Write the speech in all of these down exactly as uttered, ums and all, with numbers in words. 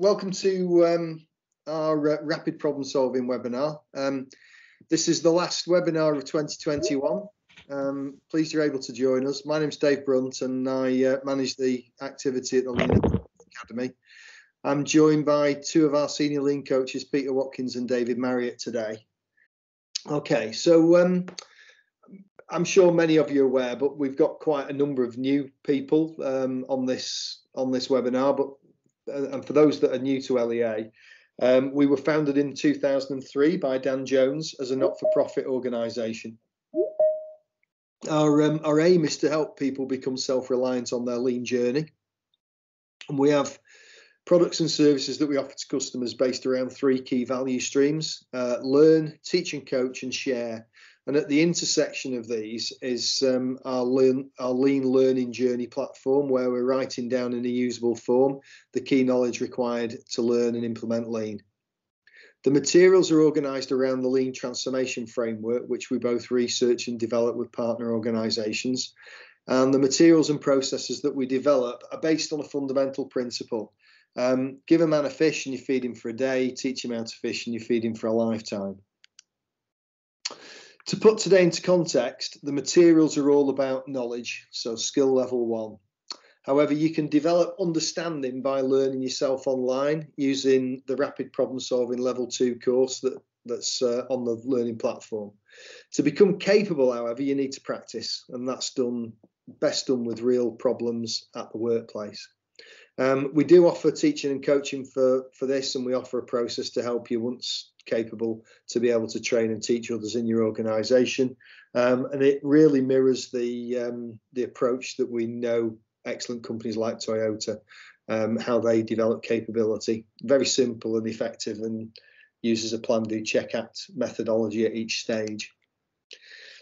Welcome to um, our uh, Rapid Problem Solving webinar. Um, this is the last webinar of twenty twenty-one. Um, pleased you're able to join us. My name's Dave Brunt and I uh, manage the activity at the Lean Academy. I'm joined by two of our senior Lean coaches, Peter Watkins and David Marriott today. Okay, so um, I'm sure many of you are aware, but we've got quite a number of new people um, on this on this webinar, but and for those that are new to L E A, um, we were founded in two thousand three by Dan Jones as a not-for-profit organisation. Our, um, our aim is to help people become self-reliant on their lean journey. And we have products and services that we offer to customers based around three key value streams: uh, learn, teach and coach, and share. And at the intersection of these is um, our, lean, our Lean Learning Journey platform, where we're writing down in a usable form the key knowledge required to learn and implement Lean. The materials are organised around the Lean Transformation Framework, which we both research and develop with partner organisations. And the materials and processes that we develop are based on a fundamental principle. Um, give a man a fish and you feed him for a day, teach him how to fish and you feed him for a lifetime. To put today into context, the materials are all about knowledge, so skill level one. However, you can develop understanding by learning yourself online using the Rapid Problem Solving Level two course that, that's uh, on the learning platform. To become capable, however, you need to practice, and that's done best done with real problems at the workplace. Um, we do offer teaching and coaching for, for this, and we offer a process to help you once capable to be able to train and teach others in your organisation. Um, and it really mirrors the, um, the approach that we know excellent companies like Toyota, um, how they develop capability. Very simple and effective, and uses a plan, do, check, act methodology at each stage.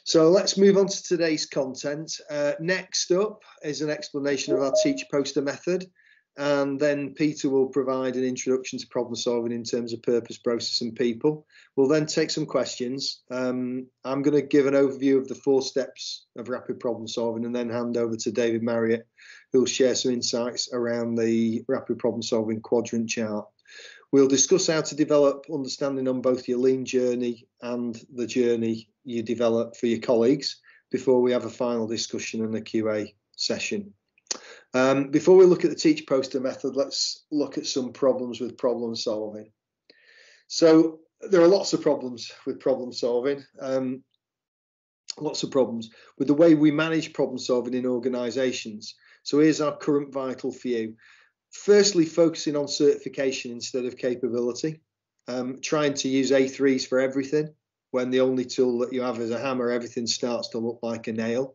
So let's move on to today's content. Uh, next up is an explanation of our Teach Poster method. And then Peter will provide an introduction to problem solving in terms of purpose, process and people. We'll then take some questions. Um, I'm going to give an overview of the four steps of rapid problem solving and then hand over to David Marriott, who will share some insights around the rapid problem solving quadrant chart. We'll discuss how to develop understanding on both your lean journey and the journey you develop for your colleagues before we have a final discussion and a Q and A session. Um, before we look at the Teach Poster method, let's look at some problems with problem solving. So there are lots of problems with problem solving, um, lots of problems with the way we manage problem solving in organisations. So here's our current vital few. Firstly, focusing on certification instead of capability, um, trying to use A threes for everything when the only tool that you have is a hammer, everything starts to look like a nail.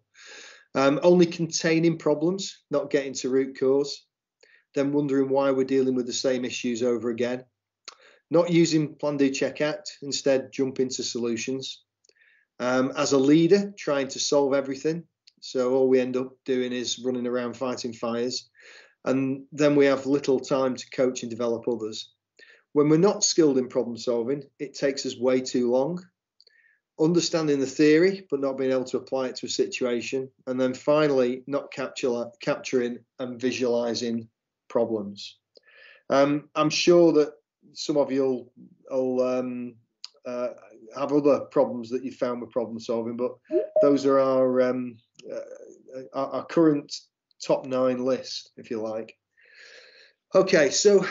Um, only containing problems, not getting to root cause, then wondering why we're dealing with the same issues over again. Not using plan, do, check, act, instead jump into solutions. Um, as a leader, trying to solve everything, so all we end up doing is running around fighting fires, and then we have little time to coach and develop others. When we're not skilled in problem solving, it takes us way too long. Understanding the theory, but not being able to apply it to a situation. And then finally, not capture, capturing and visualizing problems. Um, I'm sure that some of you'll, will um, uh, have other problems that you found with problem solving, but those are our, um, uh, our, our current top nine list, if you like. Okay, so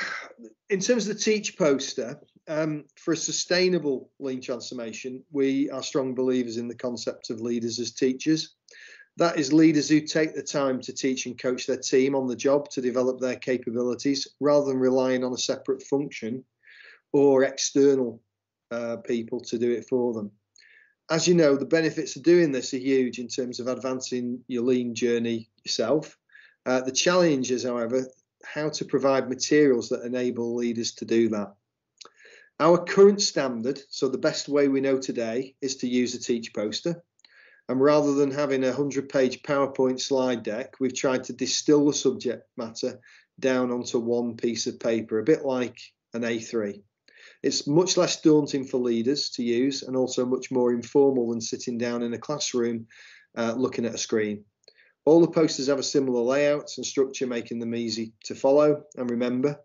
in terms of the Teach Poster, um, for a sustainable lean transformation, we are strong believers in the concept of leaders as teachers. That is, leaders who take the time to teach and coach their team on the job to develop their capabilities rather than relying on a separate function or external uh, people to do it for them. As you know, the benefits of doing this are huge in terms of advancing your lean journey yourself. Uh, the challenge is, however, how to provide materials that enable leaders to do that. Our current standard, so the best way we know today, is to use a Teach Poster. And rather than having a hundred page PowerPoint slide deck, we've tried to distill the subject matter down onto one piece of paper, a bit like an A three. It's much less daunting for leaders to use and also much more informal than sitting down in a classroom uh, looking at a screen. All the posters have a similar layout and structure, making them easy to follow and remember.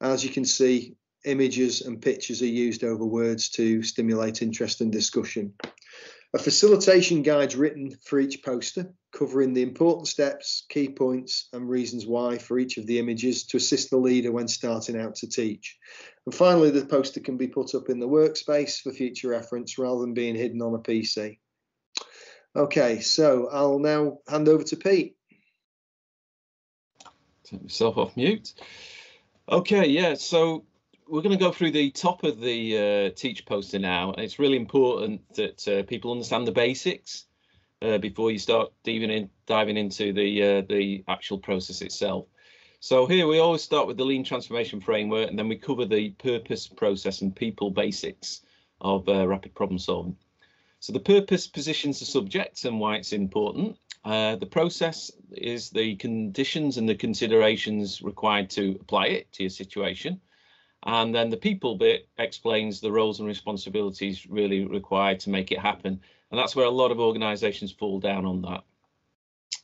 As you can see, images and pictures are used over words to stimulate interest and discussion. A facilitation guide's written for each poster, covering the important steps, key points and reasons why for each of the images to assist the leader when starting out to teach. And finally, the poster can be put up in the workspace for future reference rather than being hidden on a P C. Okay, so I'll now hand over to Pete. Take myself off mute. Okay, yeah, so we're going to go through the top of the uh, Teach poster now. It's really important that uh, people understand the basics uh, before you start diving, in, diving into the, uh, the actual process itself. So here we always start with the Lean Transformation Framework, and then we cover the purpose, process and people basics of uh, rapid problem solving. So the purpose positions the subject and why it's important. Uh, the process is the conditions and the considerations required to apply it to your situation. And then the people bit explains the roles and responsibilities really required to make it happen. And that's where a lot of organizations fall down on that.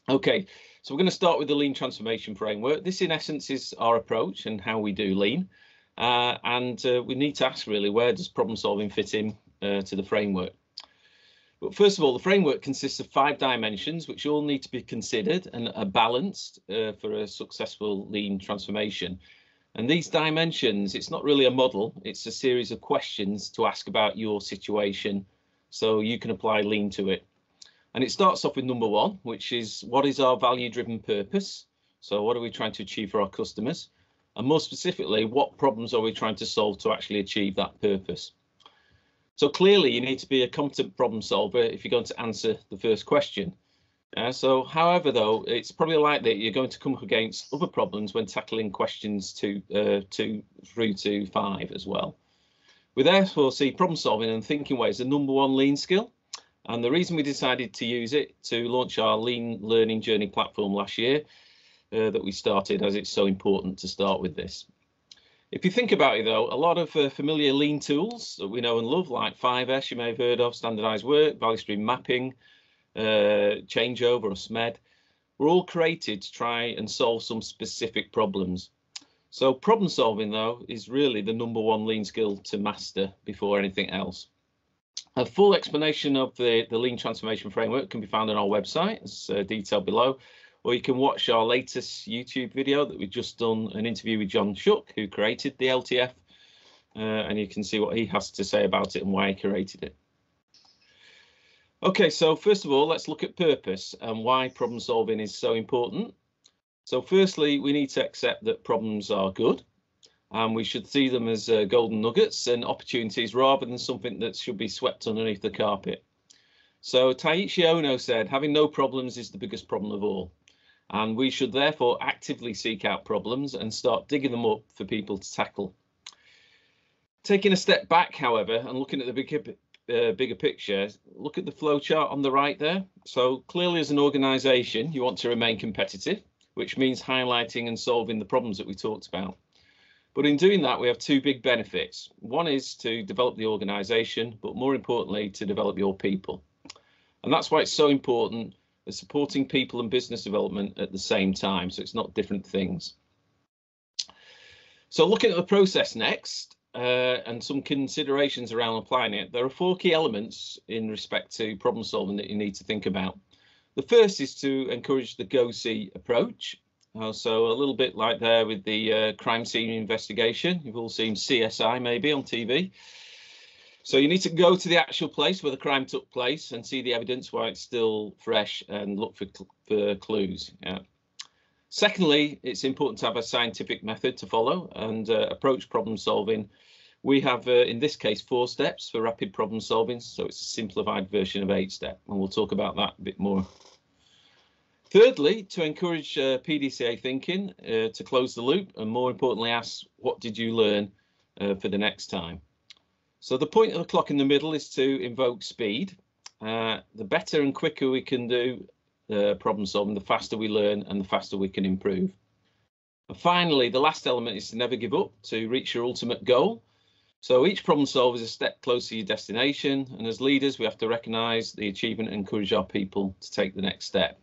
OK, so we're going to start with the Lean Transformation Framework. This, in essence, is our approach and how we do Lean. Uh, and uh, we need to ask, really, where does problem solving fit in uh, to the framework? But first of all, the framework consists of five dimensions, which all need to be considered and are balanced uh, for a successful Lean transformation. And these dimensions, it's not really a model, it's a series of questions to ask about your situation so you can apply Lean to it. And it starts off with number one, which is what is our value driven purpose? So what are we trying to achieve for our customers? And more specifically, what problems are we trying to solve to actually achieve that purpose? So clearly you need to be a competent problem solver if you're going to answer the first question. Uh, so, however, though, it's probably likely that you're going to come up against other problems when tackling questions two, uh, two through to five as well. We therefore see problem solving and thinking ways the number one Lean skill. And the reason we decided to use it to launch our Lean Learning Journey platform last year uh, that we started, as it's so important to start with this. If you think about it, though, a lot of uh, familiar Lean tools that we know and love, like five S, you may have heard of, standardized work, value stream mapping, Uh, changeover or SMED, were all created to try and solve some specific problems. So problem solving, though, is really the number one Lean skill to master before anything else. A full explanation of the, the Lean Transformation Framework can be found on our website, as uh, detailed below, or you can watch our latest YouTube video that we've just done, an interview with John Shook, who created the L T F, uh, and you can see what he has to say about it and why he created it. OK, so first of all, let's look at purpose and why problem solving is so important. So firstly, we need to accept that problems are good and we should see them as uh, golden nuggets and opportunities rather than something that should be swept underneath the carpet. So Taiichi Ono said, having no problems is the biggest problem of all. And we should therefore actively seek out problems and start digging them up for people to tackle. Taking a step back, however, and looking at the big Uh, bigger picture, look at the flow chart on the right there. So clearly, as an organization, you want to remain competitive, which means highlighting and solving the problems that we talked about. But in doing that, we have two big benefits. One is to develop the organization, but more importantly, to develop your people. And that's why it's so important as supporting people and business development at the same time. So it's not different things. So looking at the process next, Uh, and some considerations around applying it. There are four key elements in respect to problem solving that you need to think about. The first is to encourage the go-see approach. Uh, so a little bit like there with the uh, crime scene investigation. You've all seen C S I maybe on T V. So you need to go to the actual place where the crime took place and see the evidence while it's still fresh and look for, cl for clues. Yeah. Secondly, it's important to have a scientific method to follow and uh, approach problem solving. We have, uh, in this case, four steps for rapid problem solving, so it's a simplified version of eight step, and we'll talk about that a bit more. Thirdly, to encourage uh, P D C A thinking, uh, to close the loop, and more importantly, ask, what did you learn uh, for the next time? So the point of the clock in the middle is to invoke speed. Uh, the better and quicker we can do Uh, problem solving, the faster we learn and the faster we can improve. And finally, the last element is to never give up to reach your ultimate goal. So each problem solver is a step closer to your destination, and as leaders we have to recognise the achievement and encourage our people to take the next step.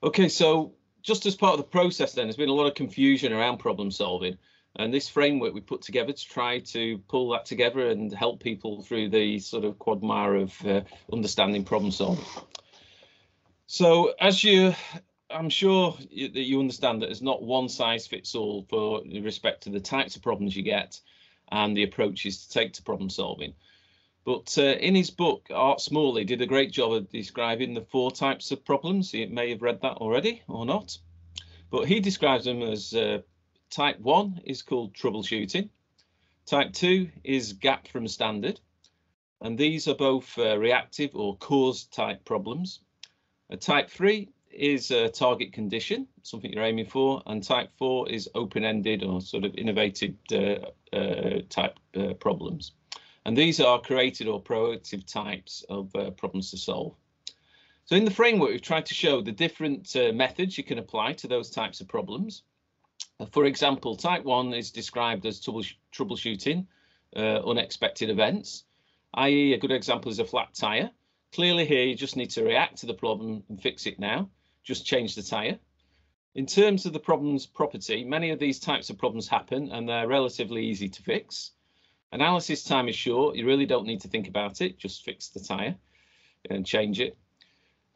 Okay, so just as part of the process then, there's been a lot of confusion around problem solving. And this framework we put together to try to pull that together and help people through the sort of quagmire of uh, understanding problem solving. So as you, I'm sure you, that you understand that there's not one size fits all for in respect to the types of problems you get and the approaches to take to problem solving. But uh, in his book, Art Smalley did a great job of describing the four types of problems. You may have read that already or not, but he describes them as uh, Type one is called troubleshooting. Type two is gap from standard. And these are both uh, reactive or cause type problems. A type three is a target condition, something you're aiming for. And type four is open-ended or sort of innovative uh, uh, type uh, problems. And these are created or proactive types of uh, problems to solve. So in the framework, we've tried to show the different uh, methods you can apply to those types of problems. For example, type one is described as troubleshooting uh, unexpected events, that is a good example is a flat tyre. Clearly here you just need to react to the problem and fix it now, just change the tyre. In terms of the problem's property, many of these types of problems happen and they're relatively easy to fix. Analysis time is short, you really don't need to think about it, just fix the tyre and change it.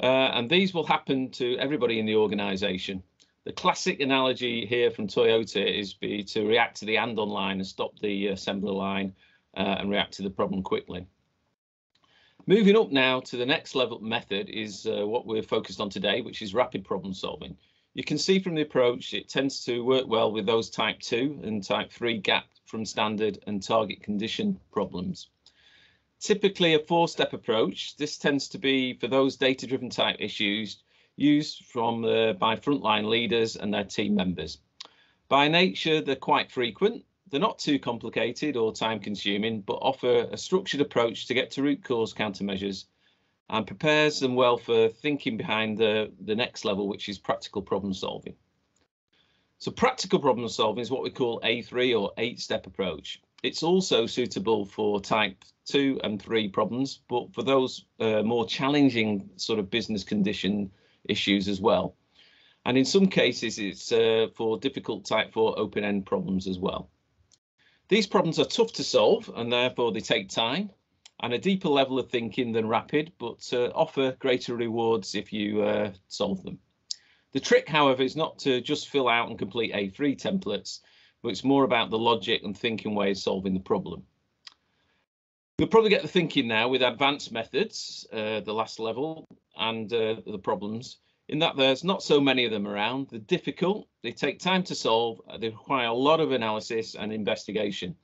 Uh, and these will happen to everybody in the organisation. The classic analogy here from Toyota is be to react to the Andon line and stop the assembler line uh, and react to the problem quickly. Moving up now to the next level method is uh, what we're focused on today, which is rapid problem solving. You can see from the approach it tends to work well with those type two and type three gap from standard and target condition problems. Typically a four-step approach. This tends to be for those data-driven type issues used from uh, by frontline leaders and their team members. By nature, they're quite frequent. They're not too complicated or time consuming, but offer a structured approach to get to root cause countermeasures and prepares them well for thinking behind the, the next level, which is practical problem solving. So practical problem solving is what we call A three or eight step approach. It's also suitable for type two and three problems, but for those uh, more challenging sort of business condition issues as well, and in some cases it's uh, for difficult type four open-end problems as well. These problems are tough to solve and therefore they take time and a deeper level of thinking than rapid, but uh, offer greater rewards if you uh, solve them. The trick, however, is not to just fill out and complete A three templates, but it's more about the logic and thinking way of solving the problem. You'll probably get the thinking now with advanced methods, uh, the last level, and uh, the problems, in that there's not so many of them around. They're difficult, they take time to solve, they require a lot of analysis and investigation.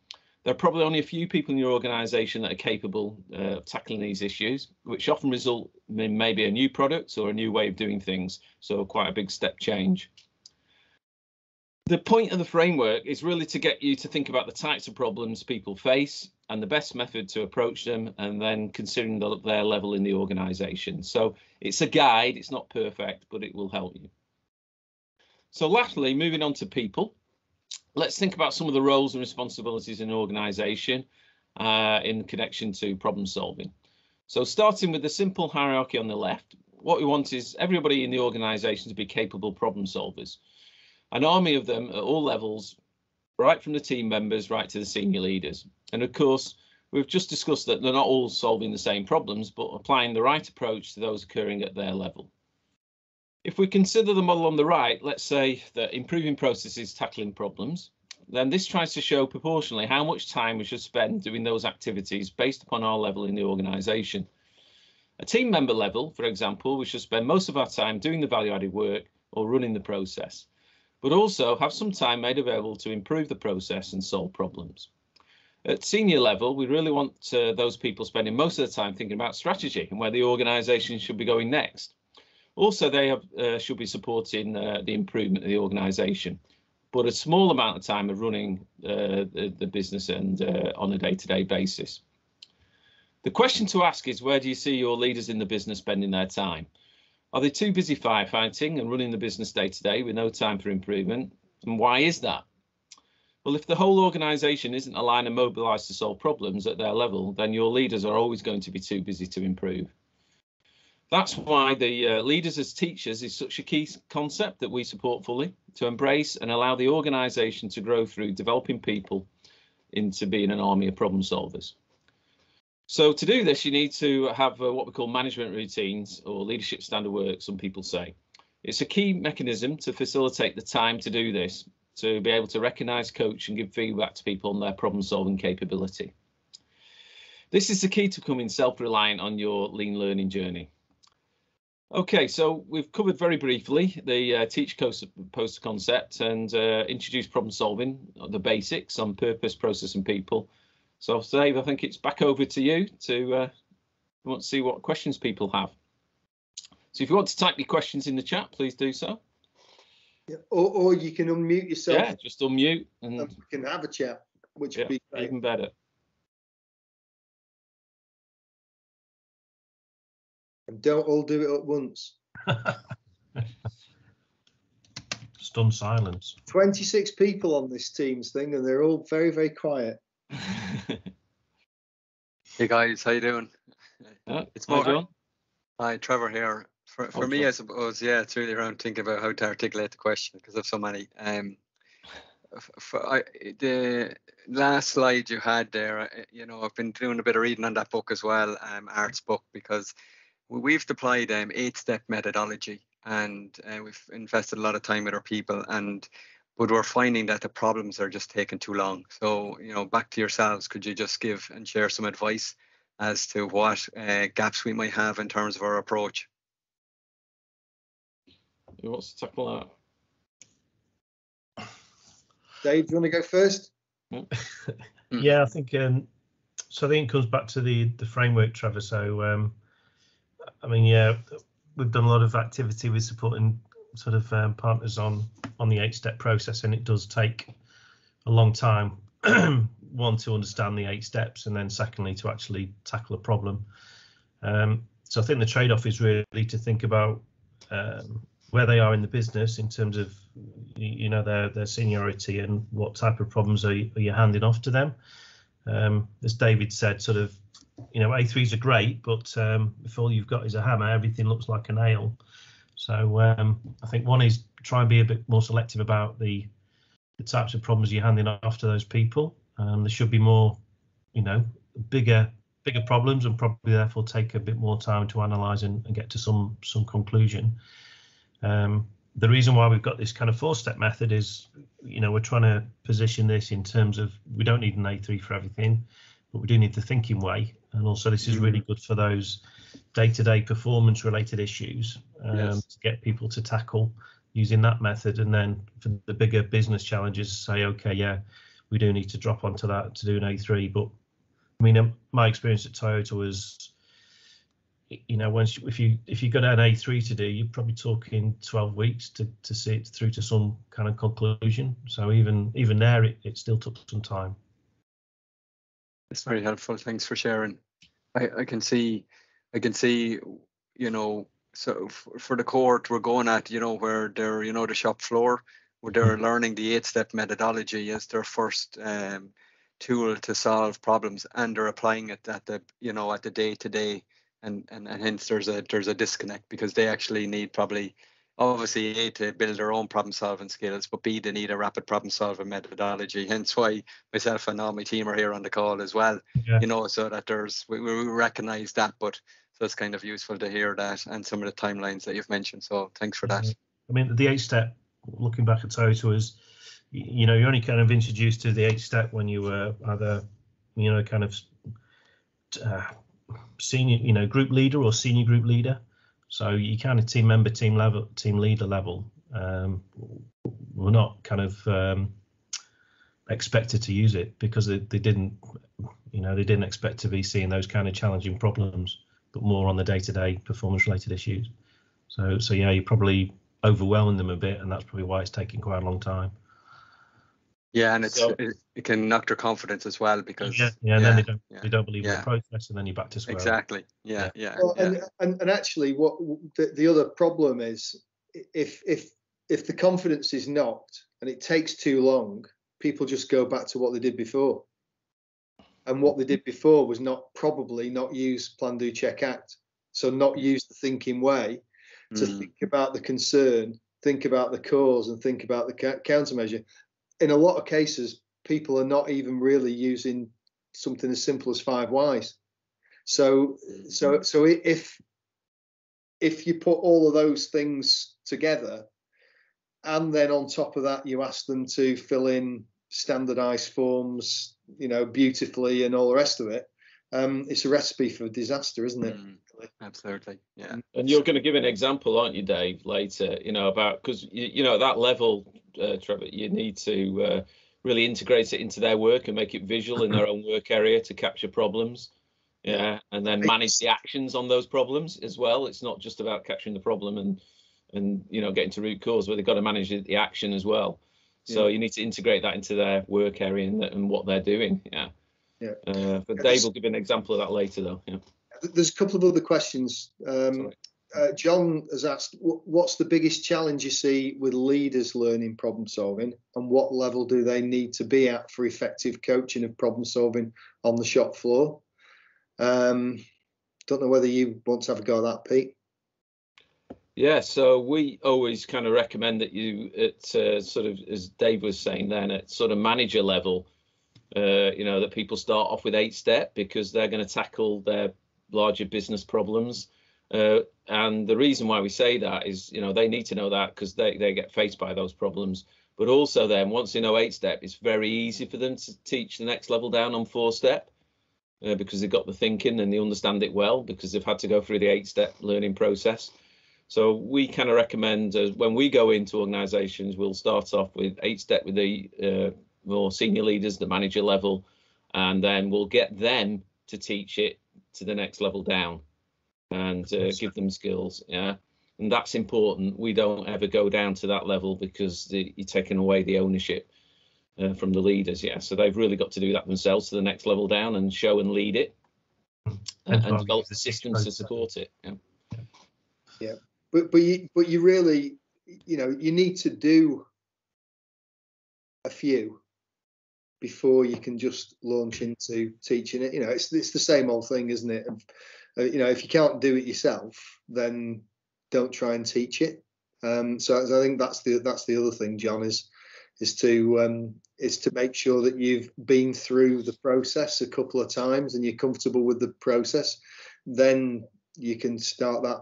There are probably only a few people in your organisation that are capable uh, of tackling these issues, which often result in maybe a new product or a new way of doing things, so quite a big step change. The point of the framework is really to get you to think about the types of problems people face and the best method to approach them, and then considering the, their level in the organisation. So it's a guide, it's not perfect, but it will help you. So lastly, moving on to people, let's think about some of the roles and responsibilities in an organisation uh, in connection to problem solving. So starting with the simple hierarchy on the left, what we want is everybody in the organisation to be capable problem solvers. An army of them at all levels, right from the team members right to the senior leaders. And of course, we've just discussed that they're not all solving the same problems, but applying the right approach to those occurring at their level. If we consider the model on the right, let's say that improving processes, tackling problems, then this tries to show proportionally how much time we should spend doing those activities based upon our level in the organisation. At team member level, for example, we should spend most of our time doing the value-added work or running the process, but also have some time made available to improve the process and solve problems. At senior level, we really want uh, those people spending most of the time thinking about strategy and where the organisation should be going next. Also, they have, uh, should be supporting uh, the improvement of the organisation, but a small amount of time of running uh, the, the business and uh, on a day-to-day basis. The question to ask is, where do you see your leaders in the business spending their time? Are they too busy firefighting and running the business day to day with no time for improvement? And why is that? Well, if the whole organisation isn't aligned and mobilised to solve problems at their level, then your leaders are always going to be too busy to improve. That's why the uh, leaders as teachers is such a key concept that we support fully, to embrace and allow the organisation to grow through developing people into being an army of problem solvers. So to do this, you need to have uh, what we call management routines, or leadership standard work, some people say. It's a key mechanism to facilitate the time to do this, to be able to recognise, coach and give feedback to people on their problem solving capability. This is the key to becoming self-reliant on your lean learning journey. OK, so we've covered very briefly the uh, Teach Poster concept and uh, introduced problem solving, the basics on purpose, process and people. So, Dave, I think it's back over to you to uh, want to see what questions people have. So if you want to type your questions in the chat, please do so. Yeah, or, or you can unmute yourself. Yeah, just unmute and, and we can have a chat, which yeah, would be great. Even better. And don't all do it at once. Stunned silence. twenty-six people on this Teams thing, and they're all very, very quiet. Hey guys, how you doing? Oh, it's more. Hi, John. Hi, Trevor here. For, for okay. me, I suppose, yeah, it's really around thinking about how to articulate the question because of so many. Um, for, I, the last slide you had there, you know, I've been doing a bit of reading on that book as well, um, Art's book, because we've deployed um, eight-step methodology, and uh, we've invested a lot of time with our people, and but we're finding that the problems are just taking too long. So, you know, back to yourselves, could you just give and share some advice as to what uh, gaps we might have in terms of our approach? Who wants to tackle that? Dave, do you want to go first? Yeah, I think um, so. I think it comes back to the the framework, Trevor. So, um, I mean, yeah, we've done a lot of activity with supporting sort of um, partners on on the eight-step process, and it does take a long time. One, to understand the eight steps, and then secondly to actually tackle a problem. Um, so I think the trade-off is really to think about um, where they are in the business in terms of, you know, their their seniority and what type of problems are you, are you handing off to them. Um, as David said, sort of, you know, A threes are great, but um, if all you've got is a hammer, everything looks like a nail. So um, I think one is try and be a bit more selective about the the types of problems you're handing off to those people. Um, there should be more, you know, bigger bigger problems, and probably therefore take a bit more time to analyse and, and get to some some conclusion. Um, the reason why we've got this kind of four-step method is, you know, we're trying to position this in terms of we don't need an A three for everything, but we do need the thinking way. And also this is really good for those day-to-day performance related issues um, yes. to get people to tackle using that method. And then for the bigger business challenges, say, okay, yeah, we do need to drop onto that to do an A three. But I mean, my experience at Toyota was, you know, once if you if you got an A three to do, you're probably talking twelve weeks to to see it through to some kind of conclusion. So even even there, it, it still took some time. It's very helpful. Thanks for sharing. I, I can see, I can see, you know, so for, for the cohort we're going at, you know, where they're, you know, the shop floor, where they're mm-hmm. learning the eight-step methodology as their first um, tool to solve problems, and they're applying it at the, you know, at the day-to-day, and, and and hence there's a there's a disconnect because they actually need probably, obviously, A, to build their own problem-solving skills, but B, they need a rapid problem-solving methodology. Hence why myself and all my team are here on the call as well. Yeah. You know, so that there's we, we recognise that, but so it's kind of useful to hear that and some of the timelines that you've mentioned. So thanks for that. I mean, the eight-step, looking back at Toyota, is, you know, you're only kind of introduced to the eight-step when you were either, you know, kind of uh, senior, you know, group leader or senior group leader. So you kind of team member, team level, team leader level. Um, we're not kind of um, expected to use it because they, they didn't, you know, they didn't expect to be seeing those kind of challenging problems, but more on the day-to-day performance-related issues. So, so yeah, you're probably overwhelming them a bit, and that's probably why it's taking quite a long time. Yeah, and it's so, it, it can knock their confidence as well because yeah, yeah, and yeah, then they don't yeah, they don't believe yeah. in the process, and then you're back to square. Exactly. Yeah, yeah. yeah, well, yeah. And, and and actually, what the, the other problem is, if if if the confidence is knocked and it takes too long, people just go back to what they did before, and what they did before was not probably not use plan, do, check, act. So not use the thinking way, to mm. think about the concern, think about the cause, and think about the ca- countermeasure. In a lot of cases, people are not even really using something as simple as five whys. So, so, so if if you put all of those things together, and then on top of that, you ask them to fill in standardized forms, you know, beautifully and all the rest of it, um, it's a recipe for disaster, isn't it? Mm, absolutely. Yeah. And you're going to give an example, aren't you, Dave, later, you know, about, because, you, you know, at that level, uh, Trevor, you need to uh, really integrate it into their work and make it visual in their own work area to capture problems. Yeah. And then manage the actions on those problems as well. It's not just about capturing the problem and, and, you know, getting to root cause, but they've got to manage the action as well. So yeah. you need to integrate that into their work area and, and what they're doing. Yeah. Yeah. Uh, but yeah, Dave will give an example of that later, though. Yeah. There's a couple of other questions. Um, uh, John has asked, what's the biggest challenge you see with leaders learning problem solving, and what level do they need to be at for effective coaching of problem solving on the shop floor? Um, don't know whether you want to have a go at that, Pete. Yeah, so we always kind of recommend that you, at uh, sort of, as Dave was saying then, at sort of manager level, uh, you know, that people start off with eight step because they're going to tackle their larger business problems. Uh, and the reason why we say that is, you know, they need to know that because they, they get faced by those problems. But also then, once they know eight step, it's very easy for them to teach the next level down on four step. Uh, because they've got the thinking and they understand it well because they've had to go through the eight step learning process. So we kind of recommend uh, when we go into organizations, we'll start off with eight step with the uh, more senior leaders, the manager level, and then we'll get them to teach it to the next level down and uh, give them skills. Yeah. And that's important. We don't ever go down to that level because the, you're taking away the ownership Uh, from the leaders. Yeah, so they've really got to do that themselves to the next level down and show and lead it and, and develop the systems to support it. Yeah, yeah. But but you but you really, you know, you need to do a few before you can just launch into teaching it. You know, it's it's the same old thing, isn't it? You know, if you can't do it yourself, then don't try and teach it. Um, so I think that's the that's the other thing, John, is is to um, is to make sure that you've been through the process a couple of times and you're comfortable with the process, then you can start that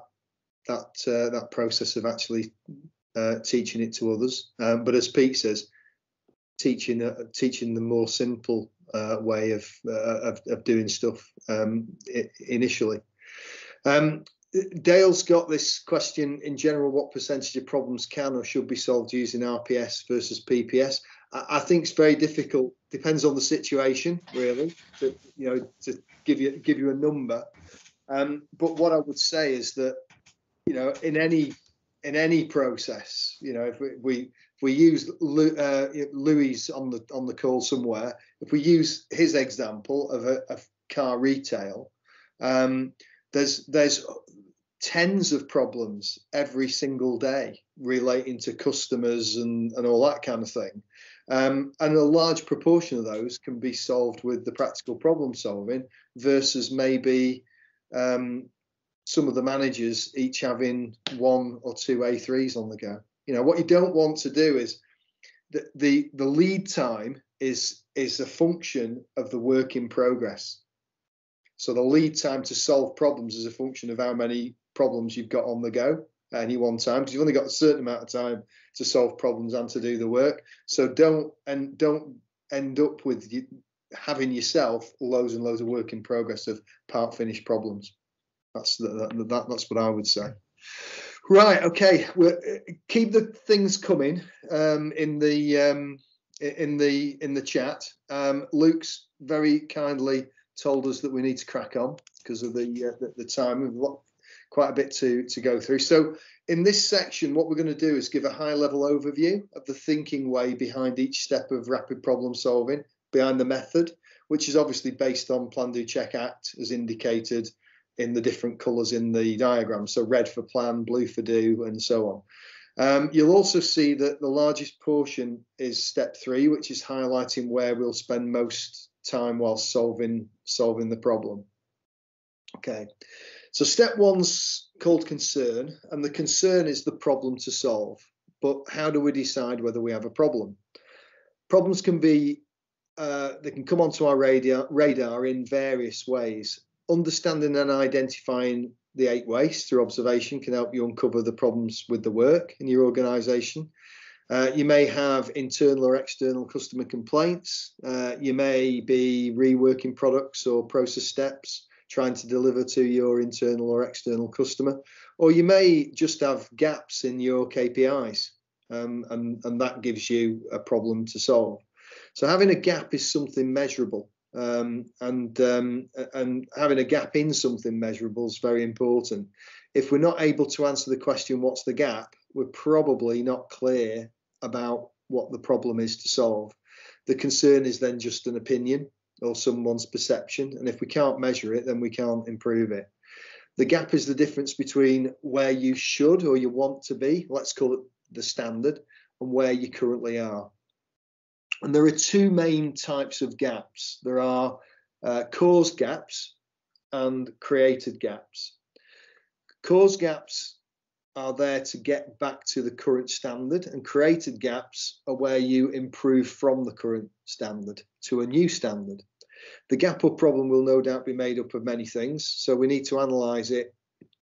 that uh, that process of actually uh, teaching it to others. Um, but as Pete says, teaching uh, teaching the more simple uh, way of, uh, of of doing stuff um, it, initially. Um, Dale's got this question in general: what percentage of problems can or should be solved using R P S versus P P S? I, I think it's very difficult. Depends on the situation, really. To, you know, to give you give you a number. Um, but what I would say is that, you know, in any in any process, you know, if we we, if we use uh, Louis on the on the call somewhere, if we use his example of a of car retail, um, there's there's tens of problems every single day relating to customers and, and all that kind of thing. Um, and a large proportion of those can be solved with the practical problem solving versus maybe um, some of the managers each having one or two A threes on the go. You know, what you don't want to do is the, the, the lead time is, is a function of the work in progress. So the lead time to solve problems is a function of how many problems you've got on the go at any one time, because you've only got a certain amount of time to solve problems and to do the work. So don't and don't end up with you, having yourself loads and loads of work in progress of part finished problems. That's the, that, that, that's what I would say. Right. Okay. We're, keep the things coming um, in the um, in the in the chat. Um, Luke's very kindly told us that we need to crack on because of the uh, the, the time. We've got quite a bit to to go through. So in this section, what we're going to do is give a high level overview of the thinking way behind each step of rapid problem solving, behind the method, which is obviously based on plan, do, check, act, as indicated in the different colours in the diagram. So red for plan, blue for do, and so on. Um, you'll also see that the largest portion is step three, which is highlighting where we'll spend most time while solving solving the problem. Okay, So step one's called concern, and the concern is the problem to solve. But how do we decide whether we have a problem? Problems can be, uh, they can come onto our radar, radar in various ways. Understanding and identifying the eight ways through observation can help you uncover the problems with the work in your organisation. Uh, you may have internal or external customer complaints. Uh, you may be reworking products or process steps, trying to deliver to your internal or external customer. Or you may just have gaps in your K P Is, um, and, and that gives you a problem to solve. So having a gap is something measurable, um, and, um, and having a gap in something measurable is very important. If we're not able to answer the question, what's the gap, we're probably not clear about what the problem is to solve. The concern is then just an opinion or someone's perception, and if we can't measure it, then we can't improve it. The gap is the difference between where you should or you want to be, let's call it the standard, and where you currently are. And there are two main types of gaps. There are uh, caused gaps and created gaps. Caused gaps are there to get back to the current standard, and created gaps are where you improve from the current standard to a new standard. The gap or problem will no doubt be made up of many things, so we need to analyse it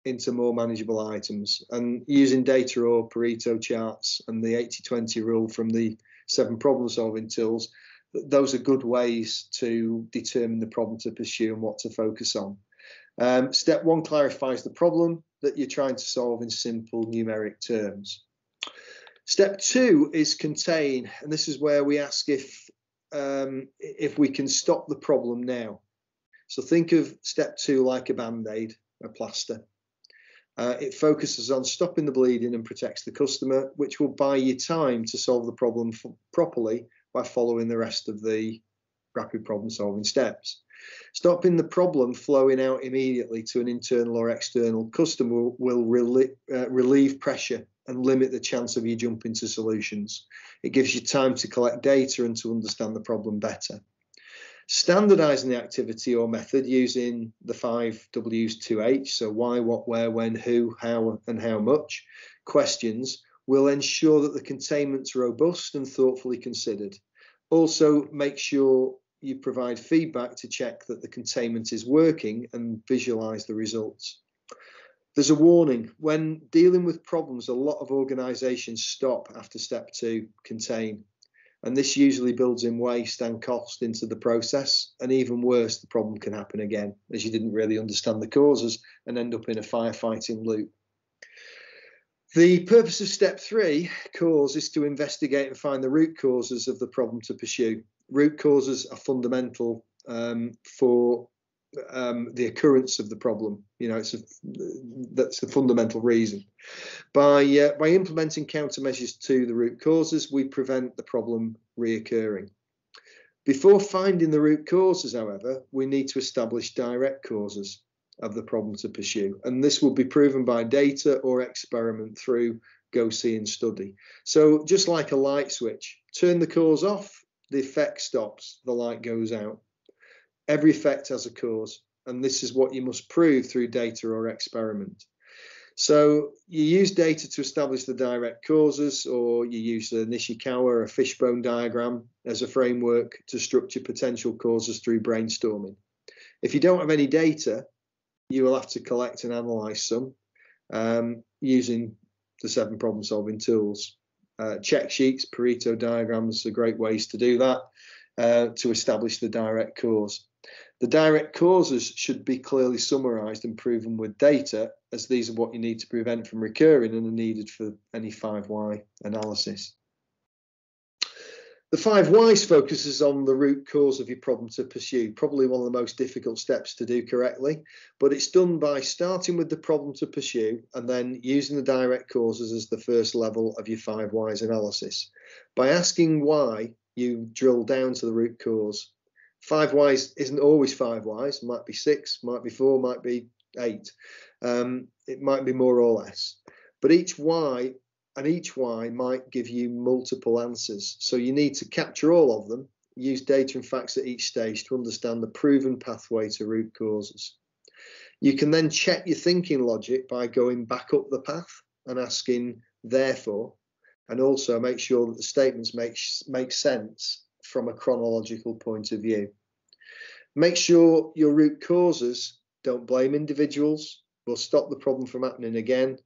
into more manageable items, and using data or Pareto charts and the eighty twenty rule from the seven problem solving tools, those are good ways to determine the problem to pursue and what to focus on. Um, step one clarifies the problem that you're trying to solve in simple numeric terms. Step two is contain, and this is where we ask if um, if we can stop the problem now. So think of step two like a band-aid, a plaster. Uh, it focuses on stopping the bleeding and protects the customer, which will buy you time to solve the problem properly by following the rest of the rapid problem-solving steps. Stopping the problem flowing out immediately to an internal or external customer will rel uh, relieve pressure and limit the chance of you jumping to solutions. It gives you time to collect data and to understand the problem better. Standardising the activity or method using the five W's, two H, so why, what, where, when, who, how, and how much questions will ensure that the containment's robust and thoughtfully considered. Also, make sure you provide feedback to check that the containment is working and visualise the results. There's a warning. When dealing with problems, a lot of organisations stop after step two, contain, and this usually builds in waste and cost into the process, and even worse, the problem can happen again, as you didn't really understand the causes and end up in a firefighting loop. The purpose of step three, cause, is to investigate and find the root causes of the problem to pursue. Root causes are fundamental um, for um, the occurrence of the problem. You know, it's a, that's the fundamental reason. By uh, by implementing countermeasures to the root causes, we prevent the problem reoccurring. Before finding the root causes, however, we need to establish direct causes of the problem to pursue, and this will be proven by data or experiment through go, see, and study. So just like a light switch, turn the cause off, the effect stops, the light goes out. Every effect has a cause, and this is what you must prove through data or experiment. So you use data to establish the direct causes, or you use the Ishikawa or a fishbone diagram as a framework to structure potential causes through brainstorming. If you don't have any data, you will have to collect and analyse some um, using the seven problem-solving tools. Uh, check sheets, Pareto diagrams are great ways to do that, uh, to establish the direct cause. The direct causes should be clearly summarised and proven with data, as these are what you need to prevent from recurring and are needed for any five why analysis. The five whys focuses on the root cause of your problem to pursue, probably one of the most difficult steps to do correctly, but it's done by starting with the problem to pursue and then using the direct causes as the first level of your five whys analysis. By asking why, you drill down to the root cause. five whys isn't always five whys, it might be six, might be four, might be eight. Um, it might be more or less, but each why and each why might give you multiple answers. So you need to capture all of them, use data and facts at each stage to understand the proven pathway to root causes. You can then check your thinking logic by going back up the path and asking therefore, and also make sure that the statements make, make sense from a chronological point of view. Make sure your root causes don't blame individuals, will stop the problem from happening again,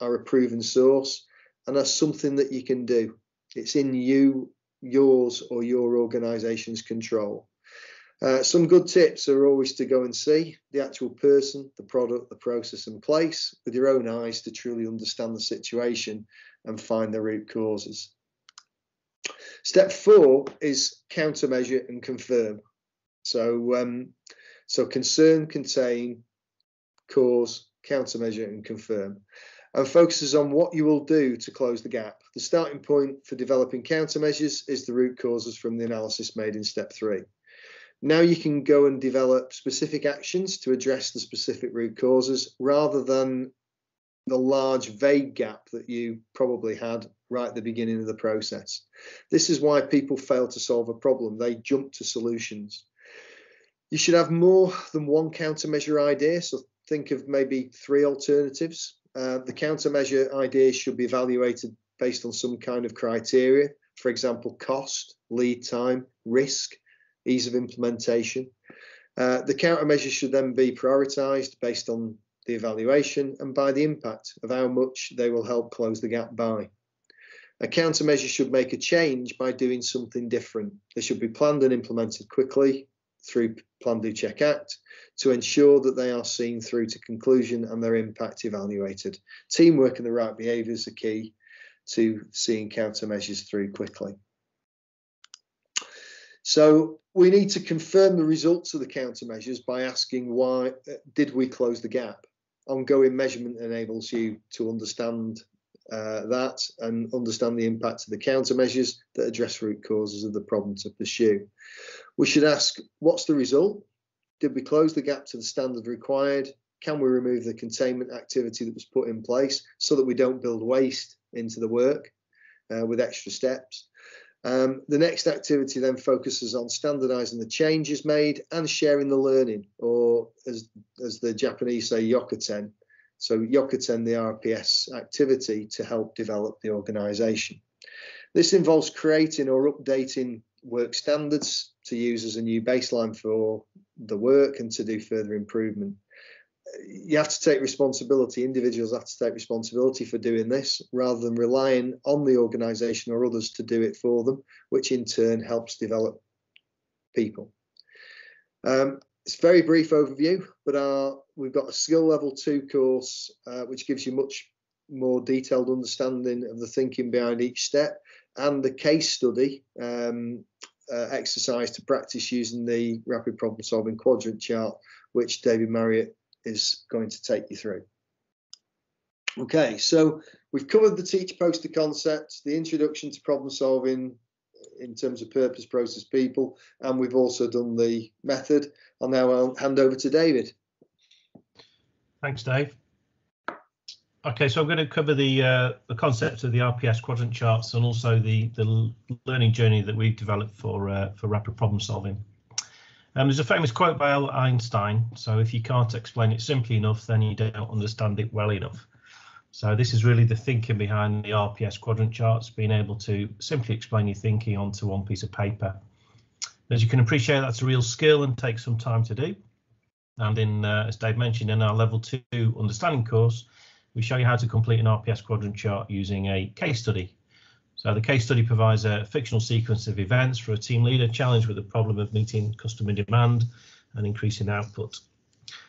are a proven source, and that's something that you can do. It's in you, yours, or your organisation's control. Uh, some good tips are always to go and see the actual person, the product, the process and place with your own eyes to truly understand the situation and find the root causes. Step four is countermeasure and confirm. So, um, so concern, contain, cause, countermeasure and confirm, and focuses on what you will do to close the gap. The starting point for developing countermeasures is the root causes from the analysis made in step three. Now you can go and develop specific actions to address the specific root causes rather than the large vague gap that you probably had right at the beginning of the process. This is why people fail to solve a problem. They jump to solutions. You should have more than one countermeasure idea. So think of maybe three alternatives. Uh, the countermeasure ideas should be evaluated based on some kind of criteria. For example, cost, lead time, risk, ease of implementation. Uh, the countermeasure should then be prioritised based on the evaluation and by the impact of how much they will help close the gap by. A countermeasure should make a change by doing something different. They should be planned and implemented quickly through Plan, Do, Check, Act to ensure that they are seen through to conclusion and their impact evaluated. Teamwork and the right behaviours are key to seeing countermeasures through quickly. So we need to confirm the results of the countermeasures by asking why did we close the gap? Ongoing measurement enables you to understand uh, that and understand the impact of the countermeasures that address root causes of the problem to pursue. We should ask, what's the result? Did we close the gap to the standard required? Can we remove the containment activity that was put in place so that we don't build waste into the work uh, with extra steps? Um, the next activity then focuses on standardising the changes made and sharing the learning, or as, as the Japanese say, Yokoten. So Yokoten, the R P S activity to help develop the organisation. This involves creating or updating work standards to use as a new baseline for the work and to do further improvement. You have to take responsibility, individuals have to take responsibility for doing this rather than relying on the organisation or others to do it for them, which in turn helps develop people. Um, it's a very brief overview, but our, we've got a skill level two course, uh, which gives you much more detailed understanding of the thinking behind each step and the case study um, uh, exercise to practice using the rapid problem solving quadrant chart, which David Marriott is going to take you through. Okay, so we've covered the Teach Poster concept, the introduction to problem solving in terms of purpose, process, people, and we've also done the method. I'll now hand over to David. Thanks, Dave. Okay, so I'm going to cover the uh, the concepts of the R P S quadrant charts and also the the learning journey that we've developed for uh, for rapid problem solving. Um, there's a famous quote by Albert Einstein, so if you can't explain it simply enough, then you don't understand it well enough. So this is really the thinking behind the R P S quadrant charts, being able to simply explain your thinking onto one piece of paper. As you can appreciate, that's a real skill and takes some time to do. And in, uh, as Dave mentioned, in our level two understanding course, we show you how to complete an R P S quadrant chart using a case study. So the case study provides a fictional sequence of events for a team leader challenged with the problem of meeting customer demand and increasing output.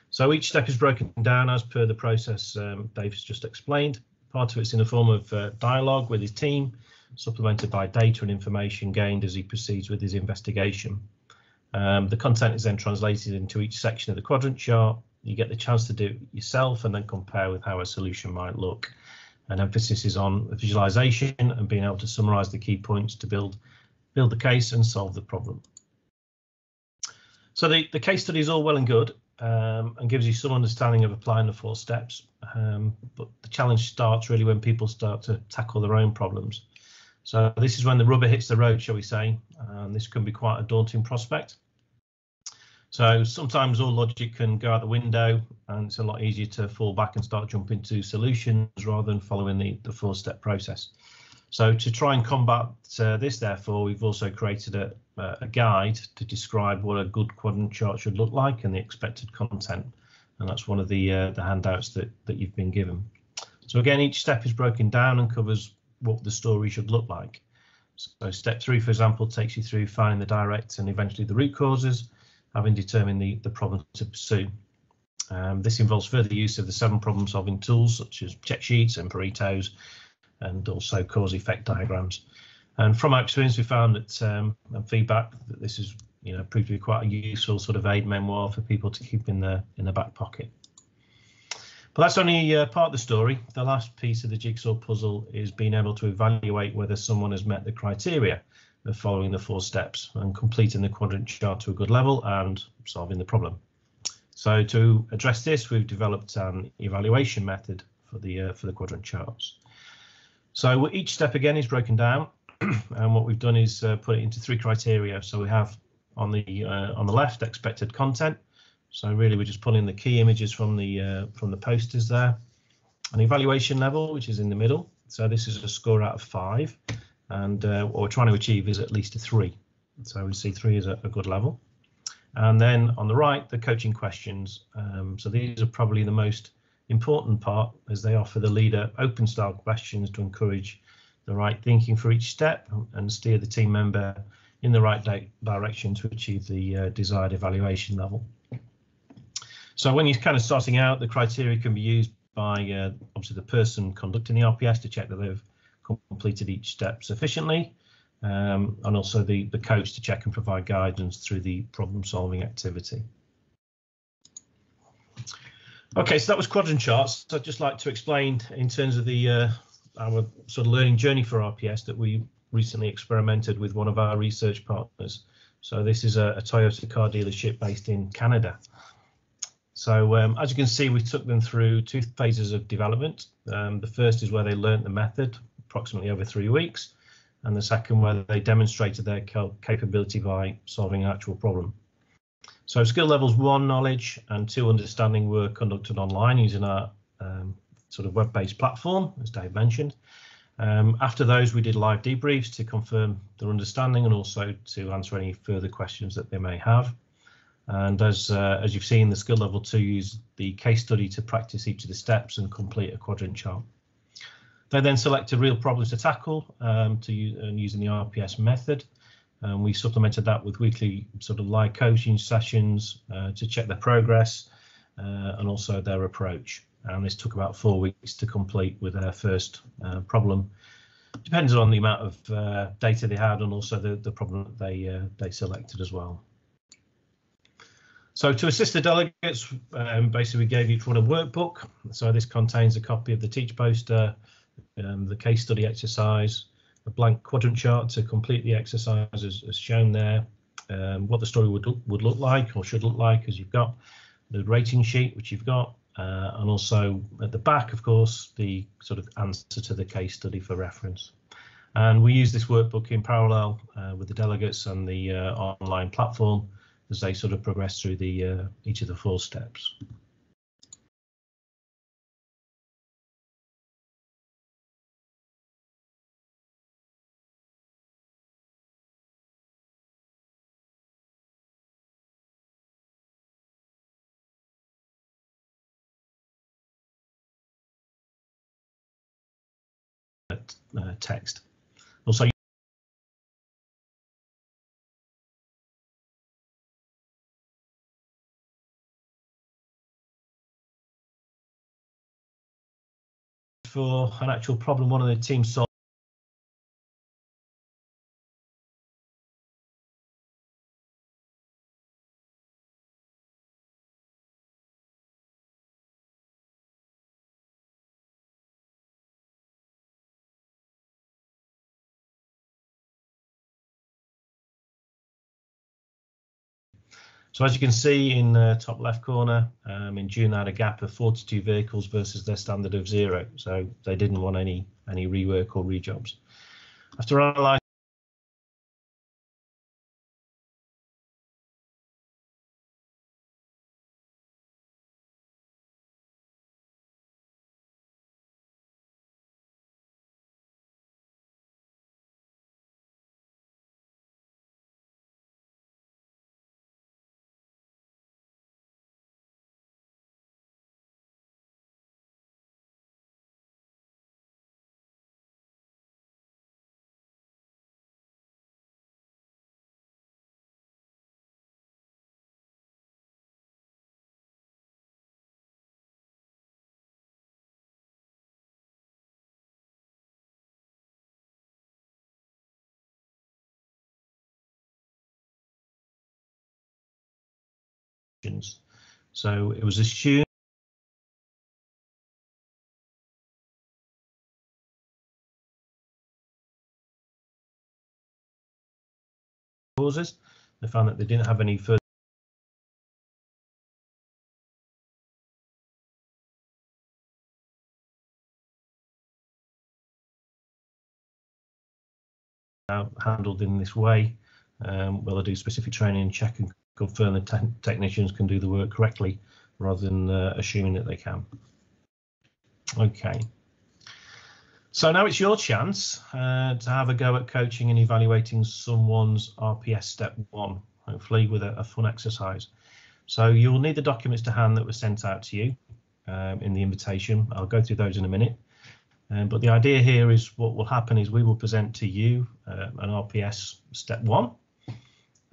So each step is broken down as per the process um, Dave's just explained. Part of it's in the form of uh, dialogue with his team, supplemented by data and information gained as he proceeds with his investigation. Um, the content is then translated into each section of the quadrant chart. You get the chance to do it yourself and then compare with how a solution might look. An emphasis is on visualization and being able to summarize the key points to build build the case and solve the problem. So the, the case study is all well and good um, and gives you some understanding of applying the four steps. Um, but the challenge starts really when people start to tackle their own problems. So this is when the rubber hits the road, shall we say, and this can be quite a daunting prospect. So sometimes all logic can go out the window, and it's a lot easier to fall back and start jumping to solutions rather than following the, the four step process. So to try and combat uh, this, therefore, we've also created a, a guide to describe what a good quadrant chart should look like and the expected content. And that's one of the, uh, the handouts that, that you've been given. So again, each step is broken down and covers what the story should look like. So step three, for example, takes you through finding the direct and eventually the root causes, having determined the, the problem to pursue. Um, this involves further use of the seven problem solving tools such as check sheets and Paretos, and also cause effect diagrams. And from our experience, we found that um, and feedback that this is, you know, proved to be quite a useful sort of aid memoir for people to keep in their in their back pocket. But that's only uh, part of the story. The last piece of the jigsaw puzzle is being able to evaluate whether someone has met the criteria of following the four steps and completing the quadrant chart to a good level and solving the problem. So to address this, we've developed an evaluation method for the uh, for the quadrant charts. So each step again is broken down, and what we've done is uh, put it into three criteria. So we have on the uh, on the left expected content. So really we're just pulling the key images from the uh, from the posters there. An evaluation level, which is in the middle. So this is a score out of five, and uh, what we're trying to achieve is at least a three. So we see three is a, a good level. And then on the right, the coaching questions. Um, so these are probably the most important part, as they offer the leader open style questions to encourage the right thinking for each step and steer the team member in the right di direction to achieve the uh, desired evaluation level. So when you're kind of starting out, the criteria can be used by uh, obviously the person conducting the R P S to check that they've completed each step sufficiently, um, and also the, the coach to check and provide guidance through the problem solving activity. Okay, so that was quadrant charts. So I'd just like to explain in terms of the uh, our sort of learning journey for R P S that we recently experimented with one of our research partners. So this is a, a Toyota car dealership based in Canada. So um, as you can see, we took them through two phases of development. Um, the first is where they learnt the method approximately over three weeks, and the second where they demonstrated their capability by solving an actual problem. So skill levels one, knowledge, and two, understanding, were conducted online using our um, sort of web-based platform, as Dave mentioned. Um, after those, we did live debriefs to confirm their understanding and also to answer any further questions that they may have. And as, uh, as you've seen, the skill level two used the case study to practice each of the steps and complete a quadrant chart. They then selected real problems to tackle um, to use, and using the R P S method. And we supplemented that with weekly sort of live coaching sessions uh, to check their progress uh, and also their approach. And this took about four weeks to complete with their first uh, problem. Depends on the amount of uh, data they had and also the, the problem that they, uh, they selected as well. So to assist the delegates, um, basically we gave each one a workbook. So this contains a copy of the Teach Poster, um, the case study exercise, a blank quadrant chart to complete the exercise as, as shown there, um, what the story would, would look like or should look like, as you've got the rating sheet, which you've got, uh, and also at the back, of course, the sort of answer to the case study for reference. And we use this workbook in parallel uh, with the delegates and the uh, online platform as they sort of progress through the uh, each of the four steps. Uh, text. Also, for an actual problem, one of the team solved. So as you can see in the top left corner, um, in June they had a gap of forty-two vehicles versus their standard of zero. So they didn't want any any rework or rejobs. After analysing functions. So it was assumed causes. They found that they didn't have any further handled in this way. Um, well, I do specific training and check and confirm that te technicians can do the work correctly rather than uh, assuming that they can. Okay. So now it's your chance uh, to have a go at coaching and evaluating someone's R P S step one, hopefully with a, a fun exercise. So you'll need the documents to hand that were sent out to you um, in the invitation. I'll go through those in a minute. Um, but the idea here is what will happen is we will present to you uh, an R P S step one.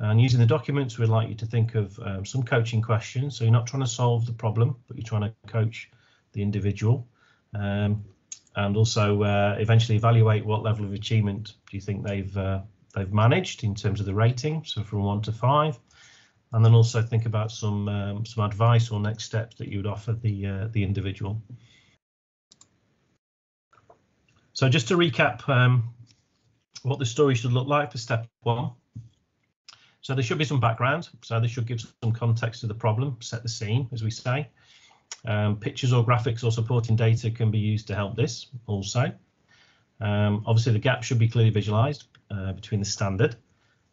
And using the documents, we'd like you to think of um, some coaching questions. So you're not trying to solve the problem, but you're trying to coach the individual. Um, and also uh, eventually evaluate what level of achievement do you think they've uh, they've managed in terms of the rating, so from one to five. And then also think about some um, some advice or next steps that you would offer the uh, the individual. So just to recap um, what the story should look like for step one. So there should be some background. So this should give some context to the problem, set the scene, as we say. Um, pictures or graphics or supporting data can be used to help this also. Um, obviously, the gap should be clearly visualized uh, between the standard,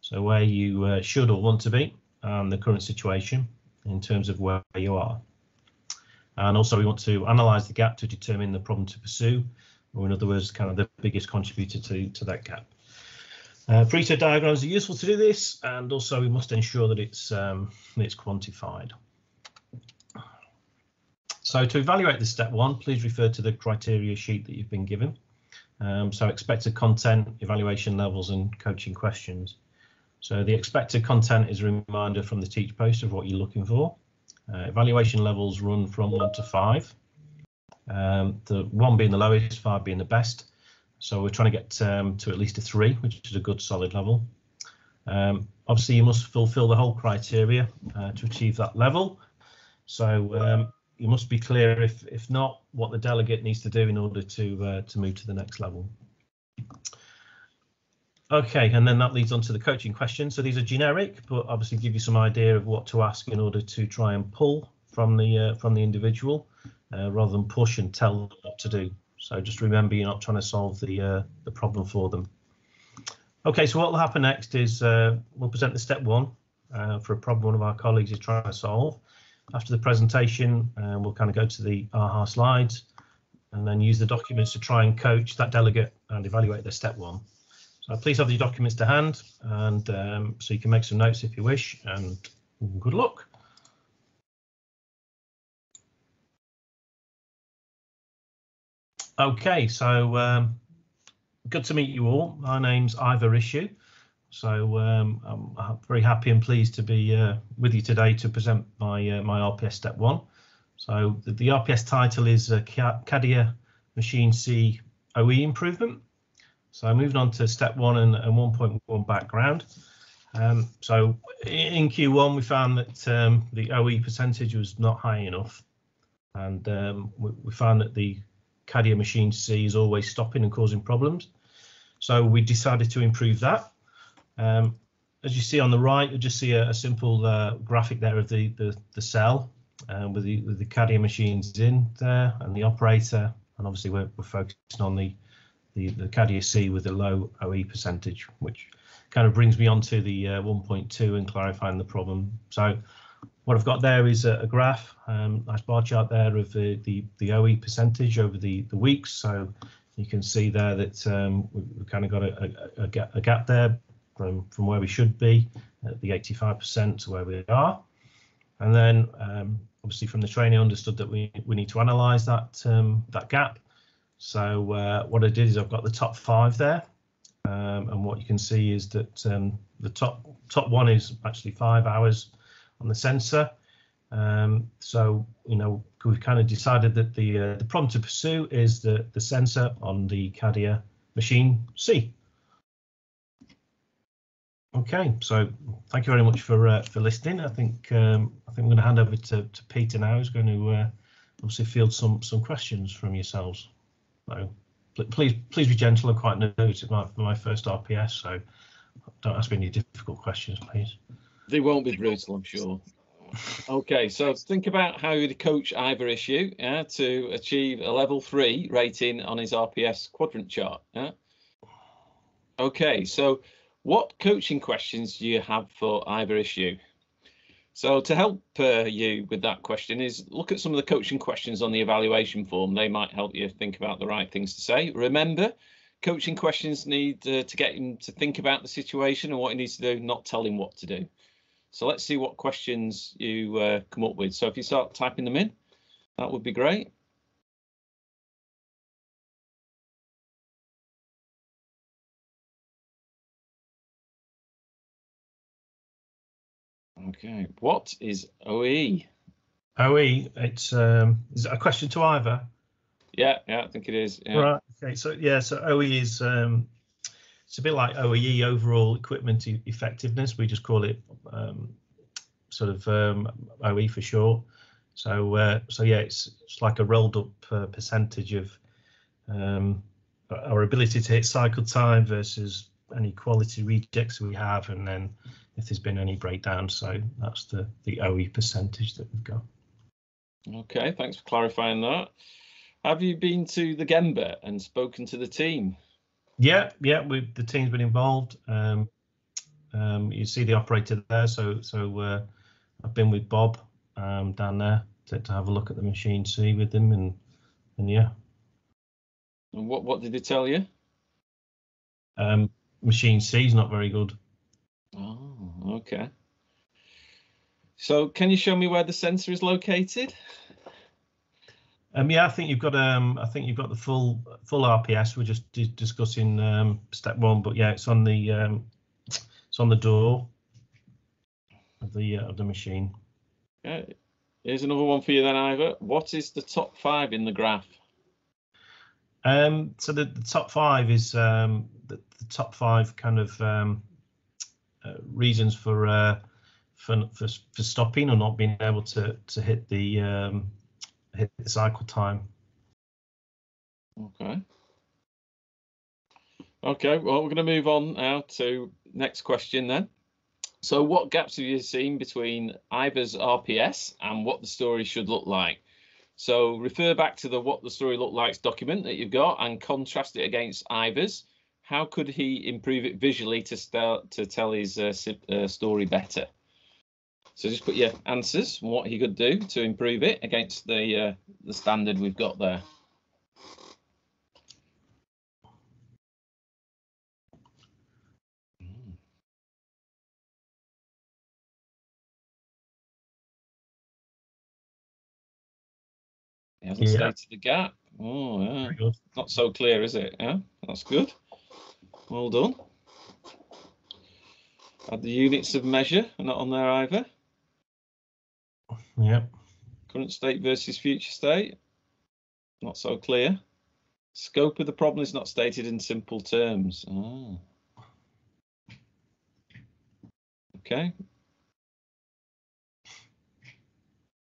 so where you uh, should or want to be, and the current situation in terms of where you are. And also, we want to analyze the gap to determine the problem to pursue, or in other words, kind of the biggest contributor to, to that gap. Uh, Pareto diagrams are useful to do this, and also we must ensure that it's, um, it's quantified. So to evaluate this step one, please refer to the criteria sheet that you've been given. Um, so expected content, evaluation levels and coaching questions. So the expected content is a reminder from the Teach Poster of what you're looking for. Uh, evaluation levels run from one to five, um, the one being the lowest, five being the best. So we're trying to get um, to at least a three, which is a good solid level. Um, obviously, you must fulfill the whole criteria uh, to achieve that level. So um, you must be clear, if, if not, what the delegate needs to do in order to uh, to move to the next level. OK, and then that leads on to the coaching questions. So these are generic, but obviously give you some idea of what to ask in order to try and pull from the uh, from the individual uh, rather than push and tell them what to do. So just remember, you're not trying to solve the uh, the problem for them. OK, so what will happen next is uh, we'll present the step one uh, for a problem one of our colleagues is trying to solve. After the presentation, uh, we'll kind of go to the aha slides and then use the documents to try and coach that delegate and evaluate their step one. So please have the documents to hand, and um, so you can make some notes if you wish, and good luck. OK, so um, good to meet you all. My name's Ivor Issue. So um, I'm very happy and pleased to be uh, with you today to present my uh, my R P S step one. So the, the R P S title is uh, CADIA Machine C O E improvement. So moving on to step one and, and one point one background. Um, so in Q one we found that um, the O E percentage was not high enough, and um, we, we found that the CADIA Machine C is always stopping and causing problems. So we decided to improve that. Um, as you see on the right, you just see a, a simple uh, graphic there of the the, the cell uh, with the with the CADIA machines in there and the operator, and obviously we're, we're focusing on the, the the CADIA C with the low O E percentage, which kind of brings me on to the uh, one point two and clarifying the problem. So what I've got there is a, a graph, um, nice bar chart there of the the, the O E percentage over the the weeks. So you can see there that um, we've kind of got a, a, a, gap, a gap there. From, from where we should be at the eighty-five percent to where we are, and then um, obviously from the training I understood that we we need to analyze that um, that gap. So uh, what I did is I've got the top five there, um, and what you can see is that um, the top top one is actually five hours on the sensor. Um, so you know we've kind of decided that the uh, the problem to pursue is the the sensor on the CADIA machine C. OK, so thank you very much for uh, for listening. I think um, I think we're going to hand over to, to Peter now, who's going to uh, obviously field some some questions from yourselves. So please please be gentle. I'm quite nervous. It's my, my first R P S, so don't ask me any difficult questions, please. They won't be brutal, I'm sure. Okay, so think about how you'd coach Ivor Issue yeah, to achieve a level three rating on his R P S quadrant chart. Yeah? Okay, so what coaching questions do you have for Ivor Issue? So to help uh, you with that question is look at some of the coaching questions on the evaluation form. They might help you think about the right things to say. Remember, coaching questions need uh, to get him to think about the situation and what he needs to do, not tell him what to do. So let's see what questions you uh, come up with. So if you start typing them in, that would be great. Okay, what is O E? O E, it's um, is that a question to Ivor? Yeah, yeah, I think it is. Yeah. Right. Okay. So yeah, so O E is um, it's a bit like O E E, overall equipment e effectiveness. We just call it um, sort of um, O E for short. So uh, so yeah, it's it's like a rolled up uh, percentage of um, our ability to hit cycle time versus any quality rejects we have, and then if there's been any breakdown. So that's the, the O E percentage that we've got. OK, thanks for clarifying that. Have you been to the Gemba and spoken to the team? Yeah, yeah, we've, the team's been involved. Um, um, you see the operator there. So so uh, I've been with Bob um, down there to, to have a look at the machine, see with them, and and yeah. And what, what did they tell you? Um, machine C is not very good. Oh, okay. So can you show me where the sensor is located? Um, yeah, I think you've got um, I think you've got the full full R P S. We're just di discussing um, step one, but yeah, it's on the um, it's on the door of the uh, of the machine. Okay. Here's another one for you then, Ivor. What is the top five in the graph? Um, so the, the top five is um, the, the top five kind of um, uh, reasons for, uh, for for for stopping or not being able to to hit the um, hit the cycle time. Okay. Okay. Well, we're going to move on now to next question then. So, what gaps have you seen between Ivor's R P S and what the story should look like? So refer back to the what the story looked like document that you've got and contrast it against Ivor's. How could he improve it visually to start to tell his uh, uh, story better? So just put your answers and what he could do to improve it against the uh, the standard we've got there. He hasn't yeah. stated the gap. Oh, yeah. Not so clear, is it? Yeah, that's good. Well done. And the units of measure are not on there either. Yep. Current state versus future state. Not so clear. Scope of the problem is not stated in simple terms. Oh. Okay.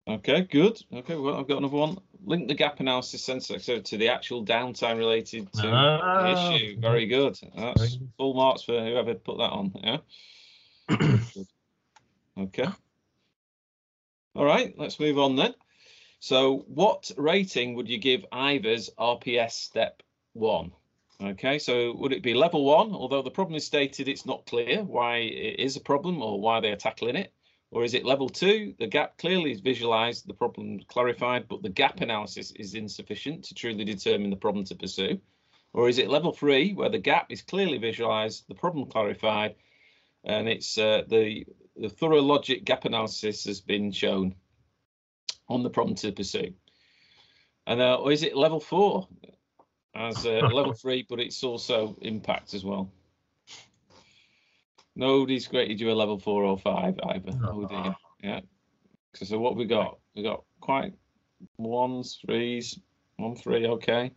Okay, good. Okay, well, I've got another one. Link the gap analysis sensor activity to the actual downtime related to ah, the issue. Very good. That's full marks for whoever put that on. Yeah. Okay. All right, let's move on then. So what rating would you give Ivor's R P S step one? Okay, so would it be level one? Although the problem is stated, it's not clear why it is a problem or why they are tackling it. Or is it level two? The gap clearly is visualized, the problem clarified, but the gap analysis is insufficient to truly determine the problem to pursue. Or is it level three, where the gap is clearly visualized, the problem clarified, and it's uh, the, the thorough logic gap analysis has been shown on the problem to pursue? And uh, or is it level four as uh, level three, but it's also impact as well? Nobody's graded you a level four or five either. Oh dear. Yeah. So, so what we got? We got quite ones, threes, one, three. Okay.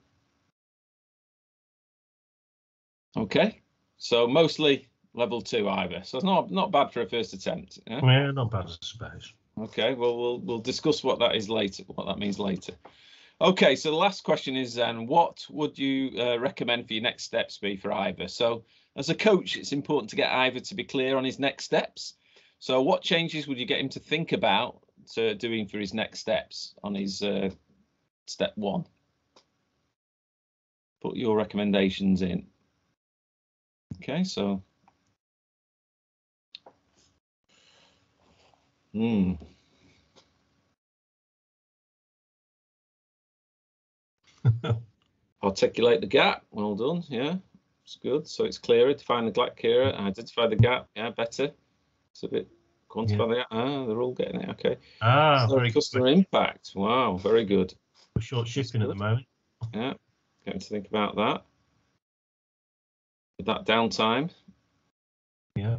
Okay. So mostly level two either. So it's not not bad for a first attempt. Yeah, yeah, not bad, I suppose. Okay, well, we'll we'll discuss what that is later, what that means later. Okay, so the last question is then, what would you uh, recommend for your next steps be for Ivor? So as a coach, it's important to get Ivor to be clear on his next steps. So what changes would you get him to think about to doing for his next steps on his uh, step one? Put your recommendations in. Okay, so. Hmm. Articulate the gap. Well done. Yeah, it's good. So it's clearer. Define the gap clearer. Identify the gap. Yeah, better. It's a bit quantify yeah. the gap. Ah, they're all getting it. Okay. Ah, so very customer good. Impact. Wow, very good. We're short shifting at the moment. Yeah, getting to think about that. With that downtime. Yeah.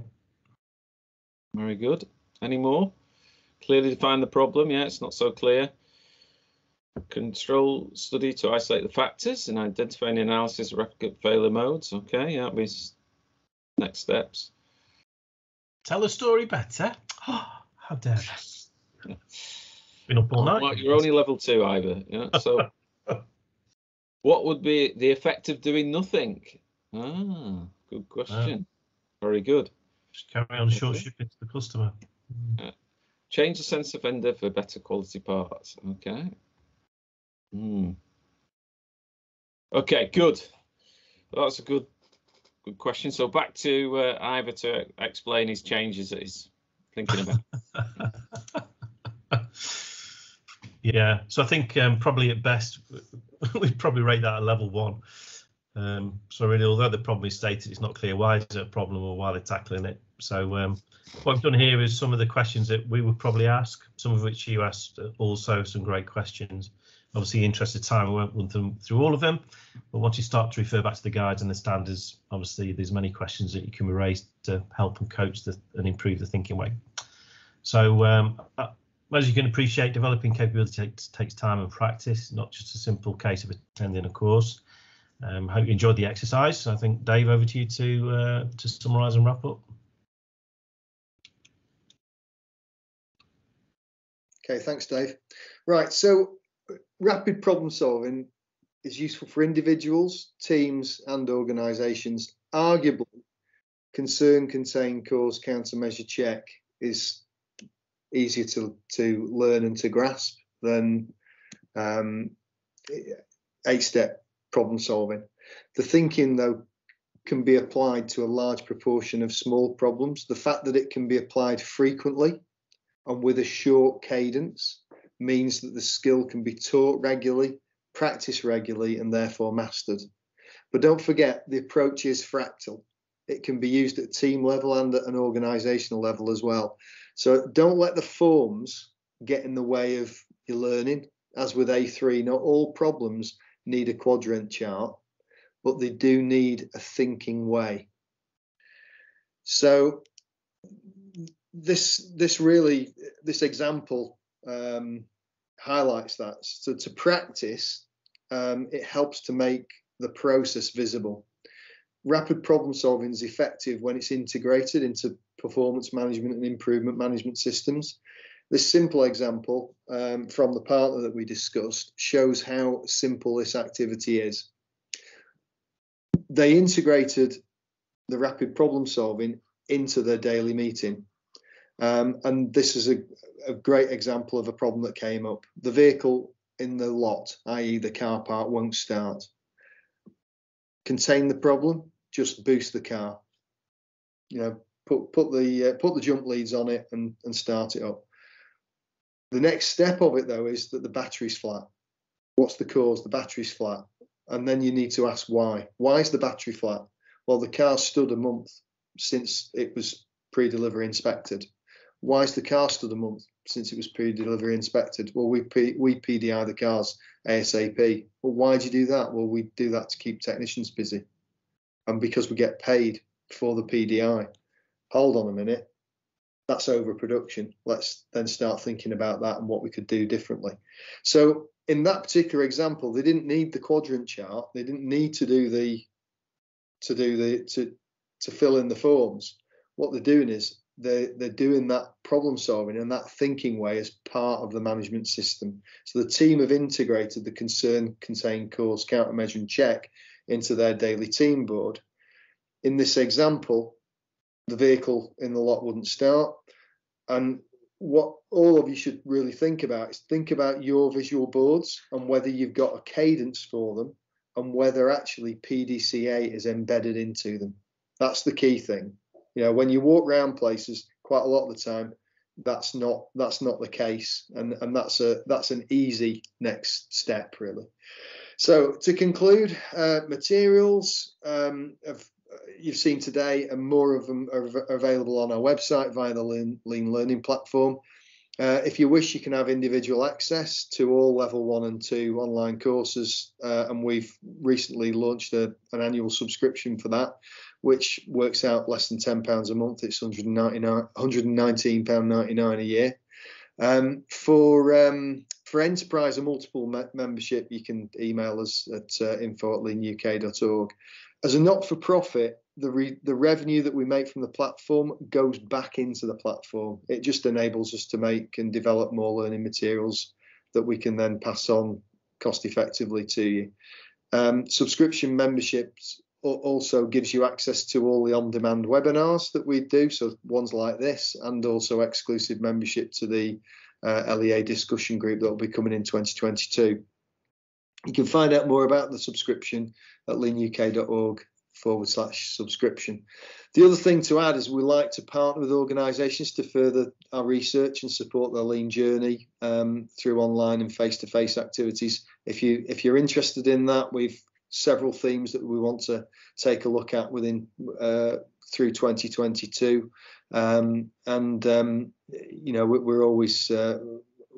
Very good. Any more? Clearly define the problem. Yeah, it's not so clear. Control study to isolate the factors and identify and analysis of replicate failure modes. Okay, yeah, that'll be next steps. Tell a story better. Oh, how dare you? Been up all night. Well, you're only level two, Ivor. Yeah. So, what would be the effect of doing nothing? Ah, good question. Wow. Very good. Just carry on short okay. shipping to the customer. Yeah. Change the sense of vendor for better quality parts. Okay. Hmm. Okay, good. Well, that's a good, good question. So back to uh, Ivor to explain his changes that he's thinking about. Yeah. So I think um, probably at best we'd probably rate that at level one. Um, so really, although the problem is stated, it's not clear why is it a problem or why they're tackling it. So um, what I've done here is some of the questions that we would probably ask, some of which you asked also, some great questions. Obviously, in the interest of time, I won't run through, through all of them, but once you start to refer back to the guides and the standards, obviously, there's many questions that you can raise to help and coach the, and improve the thinking way. So, um, as you can appreciate, developing capability takes, takes time and practice, not just a simple case of attending a course. I um, hope you enjoyed the exercise. I think, Dave, over to you to, uh, to summarise and wrap up. OK, thanks, Dave. Right, so rapid problem solving is useful for individuals, teams and organisations. Arguably, concern, contain, cause, countermeasure, check is easier to, to learn and to grasp than um, eight-step problem solving. The thinking, though, can be applied to a large proportion of small problems. The fact that it can be applied frequently and with a short cadence means that the skill can be taught regularly, practiced regularly, and therefore mastered. But don't forget, the approach is fractal. It can be used at team level and at an organisational level as well. So don't let the forms get in the way of your learning. As with A three, not all problems need a quadrant chart, but they do need a thinking way. So this this really, this example um, highlights that. So to practice, um, it helps to make the process visible. Rapid problem solving is effective when it's integrated into performance management and improvement management systems. This simple example um, from the partner that we discussed shows how simple this activity is. They integrated the rapid problem solving into their daily meeting. Um, and this is a, a great example of a problem that came up. The vehicle in the lot, that is the car park, won't start. Contain the problem, just boost the car. You know, put, put, the, uh, put the jump leads on it and, and start it up. The next step of it, though, is that the battery's flat. What's the cause? The battery's flat. And then you need to ask why. Why is the battery flat? Well, the car stood a month since it was pre-delivery inspected. Why is the car stood a month since it was pre-delivery inspected? Well, we, P we P D I the cars ASAP. Well, why do you do that? Well, we do that to keep technicians busy and because we get paid for the P D I. Hold on a minute. That's overproduction. Let's then start thinking about that and what we could do differently. So in that particular example, they didn't need the quadrant chart. They didn't need to do the to do the to to fill in the forms. What they're doing is They, they're doing that problem solving and that thinking way as part of the management system. So the team have integrated the concern, contain, cause, countermeasure and check into their daily team board. In this example, the vehicle in the lot wouldn't start. And what all of you should really think about is think about your visual boards and whether you've got a cadence for them and whether actually P D C A is embedded into them. That's the key thing. You know, when you walk around places, quite a lot of the time, that's not that's not the case, and and that's a that's an easy next step, really. So to conclude, uh, materials um, have, you've seen today, and more of them are, are available on our website via the Lean, Lean Learning platform. Uh, if you wish, you can have individual access to all level one and two online courses, uh, and we've recently launched a, an annual subscription for that, which works out less than ten pounds a month. It's one hundred nineteen pounds ninety-nine a year. Um, for um, for enterprise and multiple me membership, you can email us at uh, info at lean u k dot org. As a not-for-profit, the, re the revenue that we make from the platform goes back into the platform. It just enables us to make and develop more learning materials that we can then pass on cost-effectively to you. Um, subscription memberships also gives you access to all the on-demand webinars that we do, so ones like this, and also exclusive membership to the uh, L E A discussion group that will be coming in twenty twenty-two. You can find out more about the subscription at lean u k dot org forward slash subscription. The other thing to add is we like to partner with organisations to further our research and support their lean journey um, through online and face-to-face activities. If you if you're interested in that, we've several themes that we want to take a look at within uh, through twenty twenty-two, um, and um, you know we're always uh,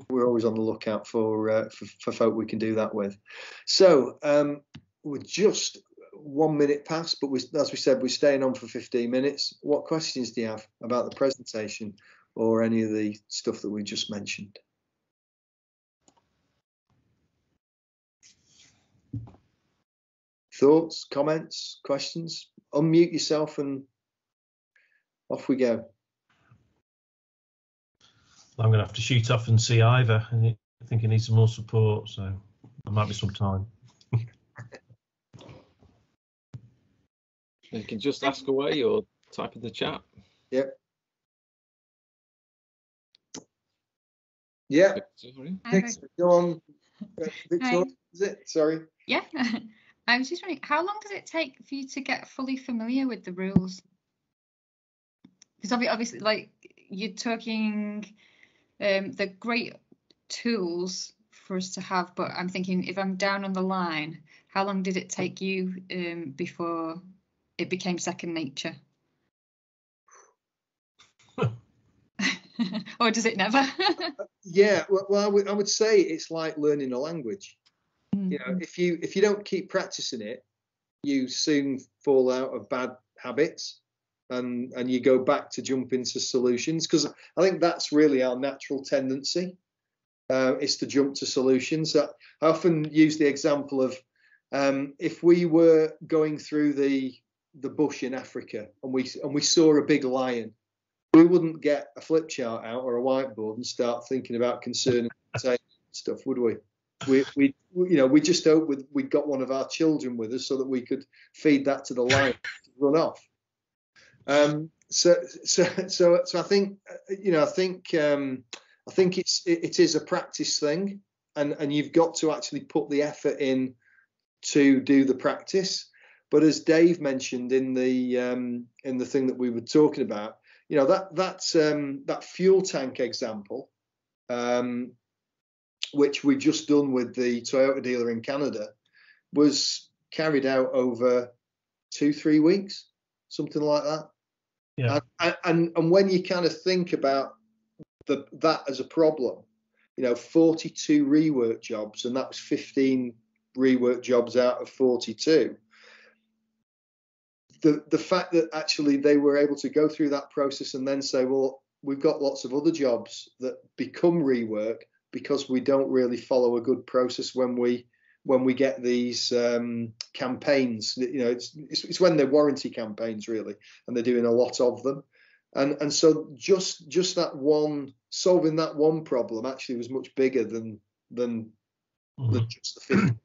we're always on the lookout for, uh, for for folk we can do that with. So um, we're just one minute past, but we, as we said, we're staying on for fifteen minutes. What questions do you have about the presentation or any of the stuff that we just mentioned? Thoughts, comments, questions? Unmute yourself and off we go. I'm going to have to shoot off and see Ivor. I think he needs some more support, so there might be some time. You can just ask away or type in the chat. Yep. Yeah. Sorry. Go on. Victoria, is it? Sorry. Yeah. I was just wondering, how long does it take for you to get fully familiar with the rules? Because obviously, like you're talking, um, they're great tools for us to have, but I'm thinking if I'm down on the line, how long did it take you um, before it became second nature? Or does it never? Yeah, well, I would, I would say it's like learning a language. You know, if you if you don't keep practicing it, you soon fall out of bad habits, and and you go back to jump into solutions, because I think that's really our natural tendency, uh, is to jump to solutions. I often use the example of um, if we were going through the the bush in Africa and we and we saw a big lion, we wouldn't get a flip chart out or a whiteboard and start thinking about concern and stuff, would we? We, we, you know, we just hope we'd, we'd got one of our children with us so that we could feed that to the lion to run off. Um, so, so, so, so I think, you know, I think, um, I think it's it, it is a practice thing, and and you've got to actually put the effort in to do the practice. But as Dave mentioned in the um, in the thing that we were talking about, you know, that that's um, that fuel tank example. Um, which we've just done with the Toyota dealer in Canada, was carried out over two, three weeks, something like that. Yeah. And, and, and when you kind of think about the, that as a problem, you know, forty-two rework jobs, and that was fifteen rework jobs out of forty-two. The, the fact that actually they were able to go through that process and then say, well, we've got lots of other jobs that become rework, because we don't really follow a good process when we when we get these um, campaigns. You know, it's, it's it's when they're warranty campaigns really, and they're doing a lot of them. And and so just just that one, solving that one problem actually was much bigger than than, mm-hmm. than just the fifty.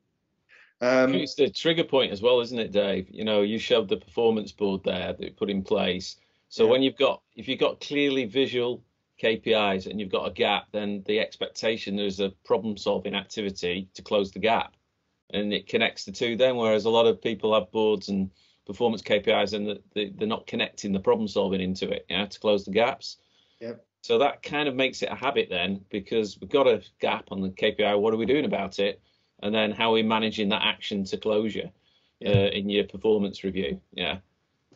Um, it's the trigger point as well, isn't it, Dave? You know, you showed the performance board there that you put in place. So yeah. when you've got, if you've got clearly visual K P Is and you've got a gap, then the expectation there's a problem solving activity to close the gap, and it connects the two then, whereas a lot of people have boards and performance K P Is and they're not connecting the problem solving into it, yeah, to close the gaps. Yep. So that kind of makes it a habit then, because we've got a gap on the K P I, what are we doing about it? And then how are we managing that action to closure uh, in your performance review? Yeah.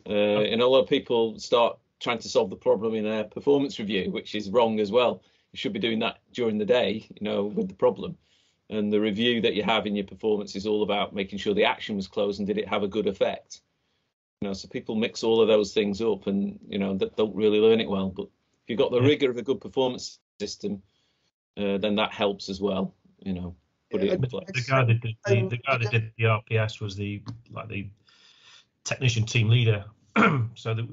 Uh, and a lot of people start trying to solve the problem in their performance review, which is wrong as well. You should be doing that during the day, you know, with the problem. And the review that you have in your performance is all about making sure the action was closed and did it have a good effect. You know, so people mix all of those things up and, you know, that don't really learn it well. But if you've got the rigor of a good performance system, uh, then that helps as well, you know. Yeah, the guy that did the, the guy that did the R P S was the like the technician team leader. So the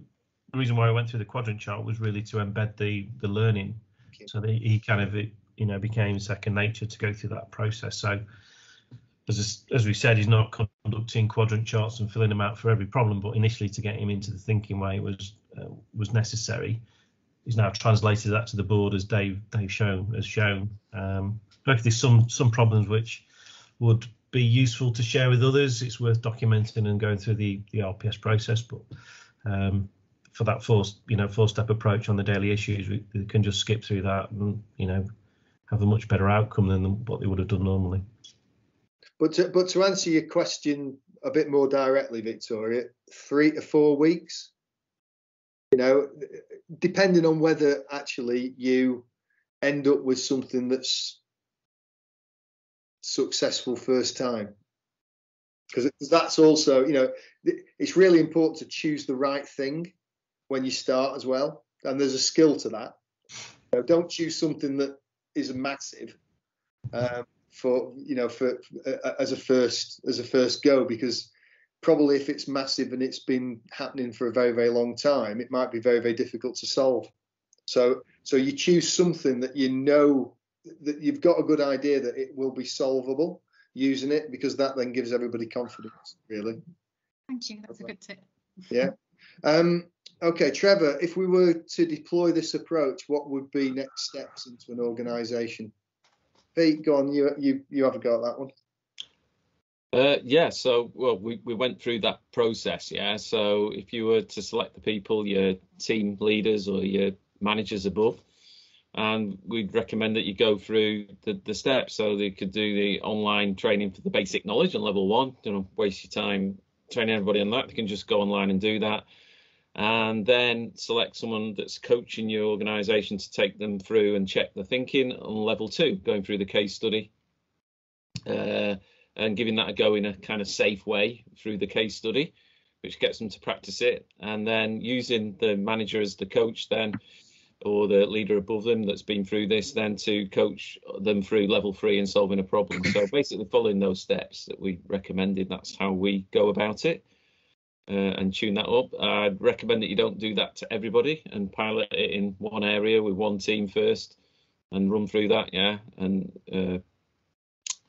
reason why I went through the quadrant chart was really to embed the the learning, okay. so that he kind of it, you know became second nature to go through that process. So as as we said, he's not conducting quadrant charts and filling them out for every problem, but initially to get him into the thinking way was uh, was necessary. He's now translated that to the board, as Dave Dave shown has shown. Um, There's some some problems which would be useful to share with others. It's worth documenting and going through the the R P S process. But um, for that four you know four step approach on the daily issues, we, we can just skip through that and you know have a much better outcome than what they would have done normally. But to, but to answer your question a bit more directly, Victoria, three to four weeks. You know, depending on whether actually you end up with something that's successful first time, because that's also, you know, it's really important to choose the right thing when you start as well, and there's a skill to that. You know, don't choose something that is massive um, for you know for uh, as a first as a first go, because probably if it's massive and it's been happening for a very very long time, it might be very very difficult to solve. So so you choose something that you know that you've got a good idea that it will be solvable using it, because that then gives everybody confidence, really. Thank you, that's a good tip. Yeah. Um, okay, Trevor, if we were to deploy this approach, what would be next steps into an organisation? Pete, go on, you, you, you have a go at that one. Uh, yeah, so well, we, we went through that process, yeah. So if you were to select the people, your team leaders or your managers above, and we'd recommend that you go through the, the steps. So they could do the online training for the basic knowledge on level one. You know, waste your time training everybody on that. They can just go online and do that, and then select someone that's coaching your organization to take them through and check the thinking on level two, going through the case study uh, and giving that a go in a kind of safe way through the case study, which gets them to practice it. And then using the manager as the coach then, or the leader above them that's been through this, then to coach them through level three and solving a problem. So basically following those steps that we recommended, that's how we go about it uh, and tune that up. I'd recommend that you don't do that to everybody and pilot it in one area with one team first and run through that, yeah. And uh,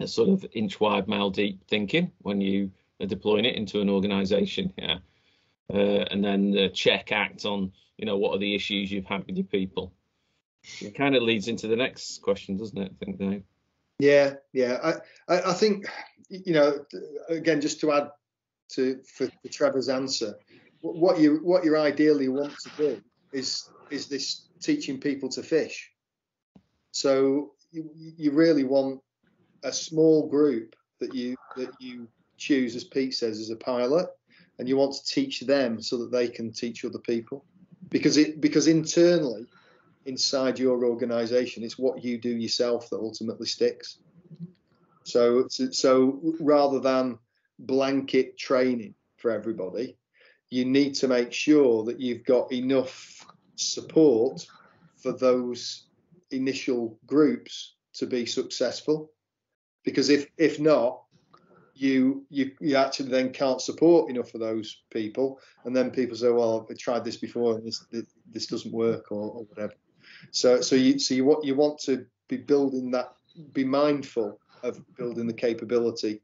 a sort of inch wide, mile deep thinking when you are deploying it into an organisation, yeah. Uh, and then the check act on, you know, what are the issues you've had with your people? It kind of leads into the next question, doesn't it? I think, Dave. Yeah, yeah. I, I, I think, you know, again, just to add to for, for Trevor's answer, what you what you ideally want to do is is this teaching people to fish. So you, you really want a small group that you that you choose, as Pete says, as a pilot, and you want to teach them so that they can teach other people. Because it because internally, inside your organisation, it's what you do yourself that ultimately sticks. So so rather than blanket training for everybody, you need to make sure that you've got enough support for those initial groups to be successful. Because if if not, you you you actually then can't support enough of those people, and then people say, well, I tried this before and this this doesn't work, or, or whatever. So so you so you what you want to be building that, be mindful of building the capability.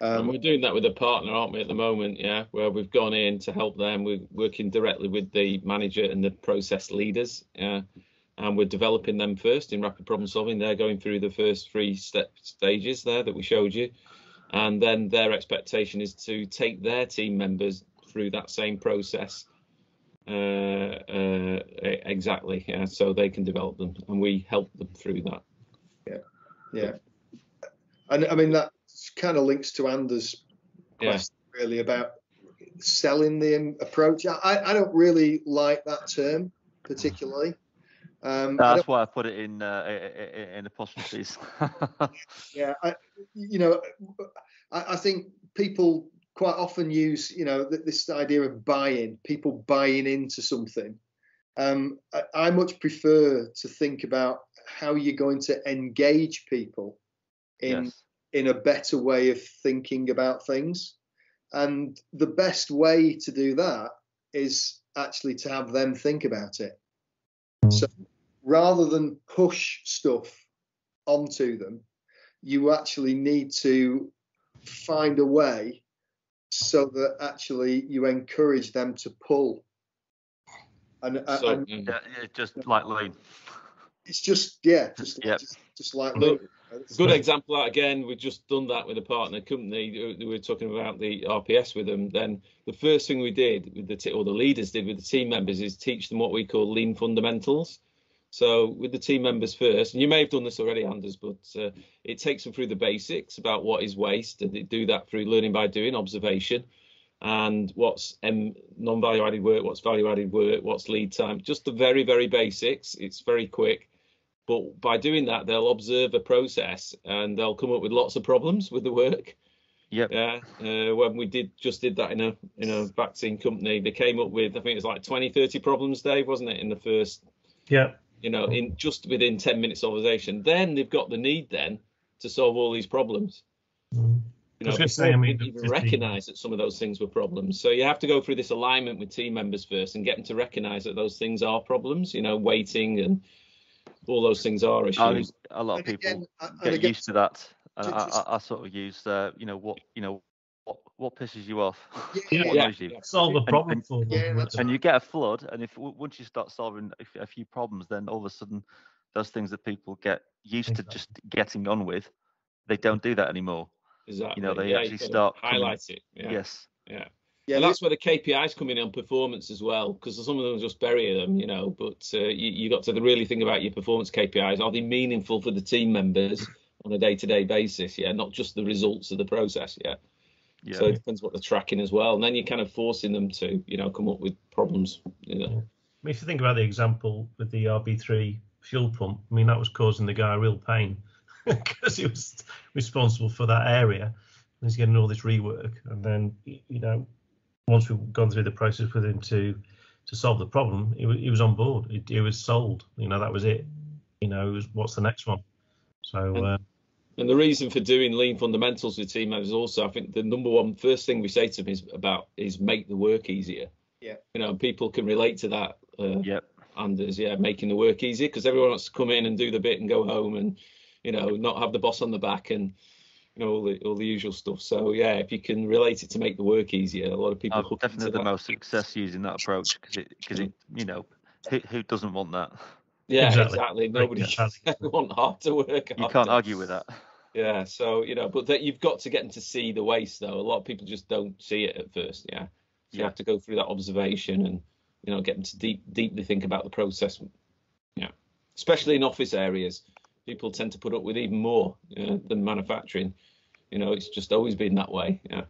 Um, and we're doing that with a partner, aren't we, at the moment? Yeah, where we've gone in to help them. We're working directly with the manager and the process leaders. Yeah, and we're developing them first in rapid problem solving. They're going through the first three step stages there that we showed you, and then their expectation is to take their team members through that same process. Uh, uh, exactly. Yeah, so they can develop them, and we help them through that. Yeah, yeah, and I mean that kind of links to Anders' question, yeah, really, about selling the approach. I, I don't really like that term particularly. Um, That's I why I put it in uh, in apostrophes. Yeah, I, you know, I, I think people quite often use, you know, this idea of buy-in, people buying into something. Um, I, I much prefer to think about how you're going to engage people in. Yes. In a better way of thinking about things, and the best way to do that is actually to have them think about it. So rather than push stuff onto them, you actually need to find a way so that actually you encourage them to pull. And, so, and yeah, yeah, just like Lean. It's just yeah, just yep. just, just like Lean. Good example that, again, we've just done that with a partner company. We were talking about the R P S with them. Then the first thing we did with the t or the leaders did with the team members is teach them what we call Lean Fundamentals. So with the team members first, and you may have done this already, Anders, but uh, it takes them through the basics about what is waste, and they do that through learning by doing, observation, and what's um, non-value added work, what's value added work, what's lead time, just the very, very basics. It's very quick. But by doing that, they'll observe a process and they'll come up with lots of problems with the work. Yep. Yeah. Uh, when we did just did that in a in a vaccine company, they came up with, I think it was like twenty, thirty problems, Dave, wasn't it? In the first, yeah, you know, in just within ten minutes observation. Then they've got the need then to solve all these problems. Mm. You know, I was gonna say, I mean, even recognise that some of those things were problems. So you have to go through this alignment with team members first and get them to recognise that those things are problems. You know, waiting and all those things are issues. I mean, a lot of people again, I, get again, used to that. And I, I, I sort of use, uh, you know, what you know, what what pisses you off. Yeah, yeah, yeah. You. Solve the problem. And, and, yeah, that's and right. You get a flood, and if once you start solving a few problems, then all of a sudden, those things that people get used exactly. to just getting on with, they don't do that anymore. Exactly. You know, they yeah, actually start highlight coming, it. Yeah. Yes. Yeah. Yeah, and that's where the K P Is come in on performance as well, because some of them just bury them, you know, but uh, you, you got to really think about your performance K P Is. Are they meaningful for the team members on a day-to-day basis? Yeah, not just the results of the process. Yeah. yeah. So it depends what they're tracking as well. And then you're kind of forcing them to, you know, come up with problems. You know, I mean, if you think about the example with the R B three fuel pump, I mean, that was causing the guy real pain because he was responsible for that area. And he's getting all this rework. And then, you know, once we've gone through the process with him to to solve the problem, he, he was on board. It, it was sold. You know, that was it. You know, it was, what's the next one? So, and, uh, and the reason for doing Lean Fundamentals with team members also, I think the number one first thing we say to them is about is make the work easier. Yeah. You know, people can relate to that. Uh, yep. Anders, yeah, making the work easier, because everyone wants to come in and do the bit and go home, and you know, not have the boss on the back and. You know, all the all the usual stuff. So yeah, if you can relate it to make the work easier, a lot of people. I've definitely the most success using that approach, because it because it you know, who who doesn't want that? Yeah, exactly. exactly. Nobody wants hard to work. You after. Can't argue with that. Yeah, so you know, but that you've got to get them to see the waste though. A lot of people just don't see it at first. Yeah, so yeah. You have to go through that observation and you know get them to deep deeply think about the process. Yeah, especially in office areas. People tend to put up with even more uh, than manufacturing. You know, it's just always been that way. Yeah.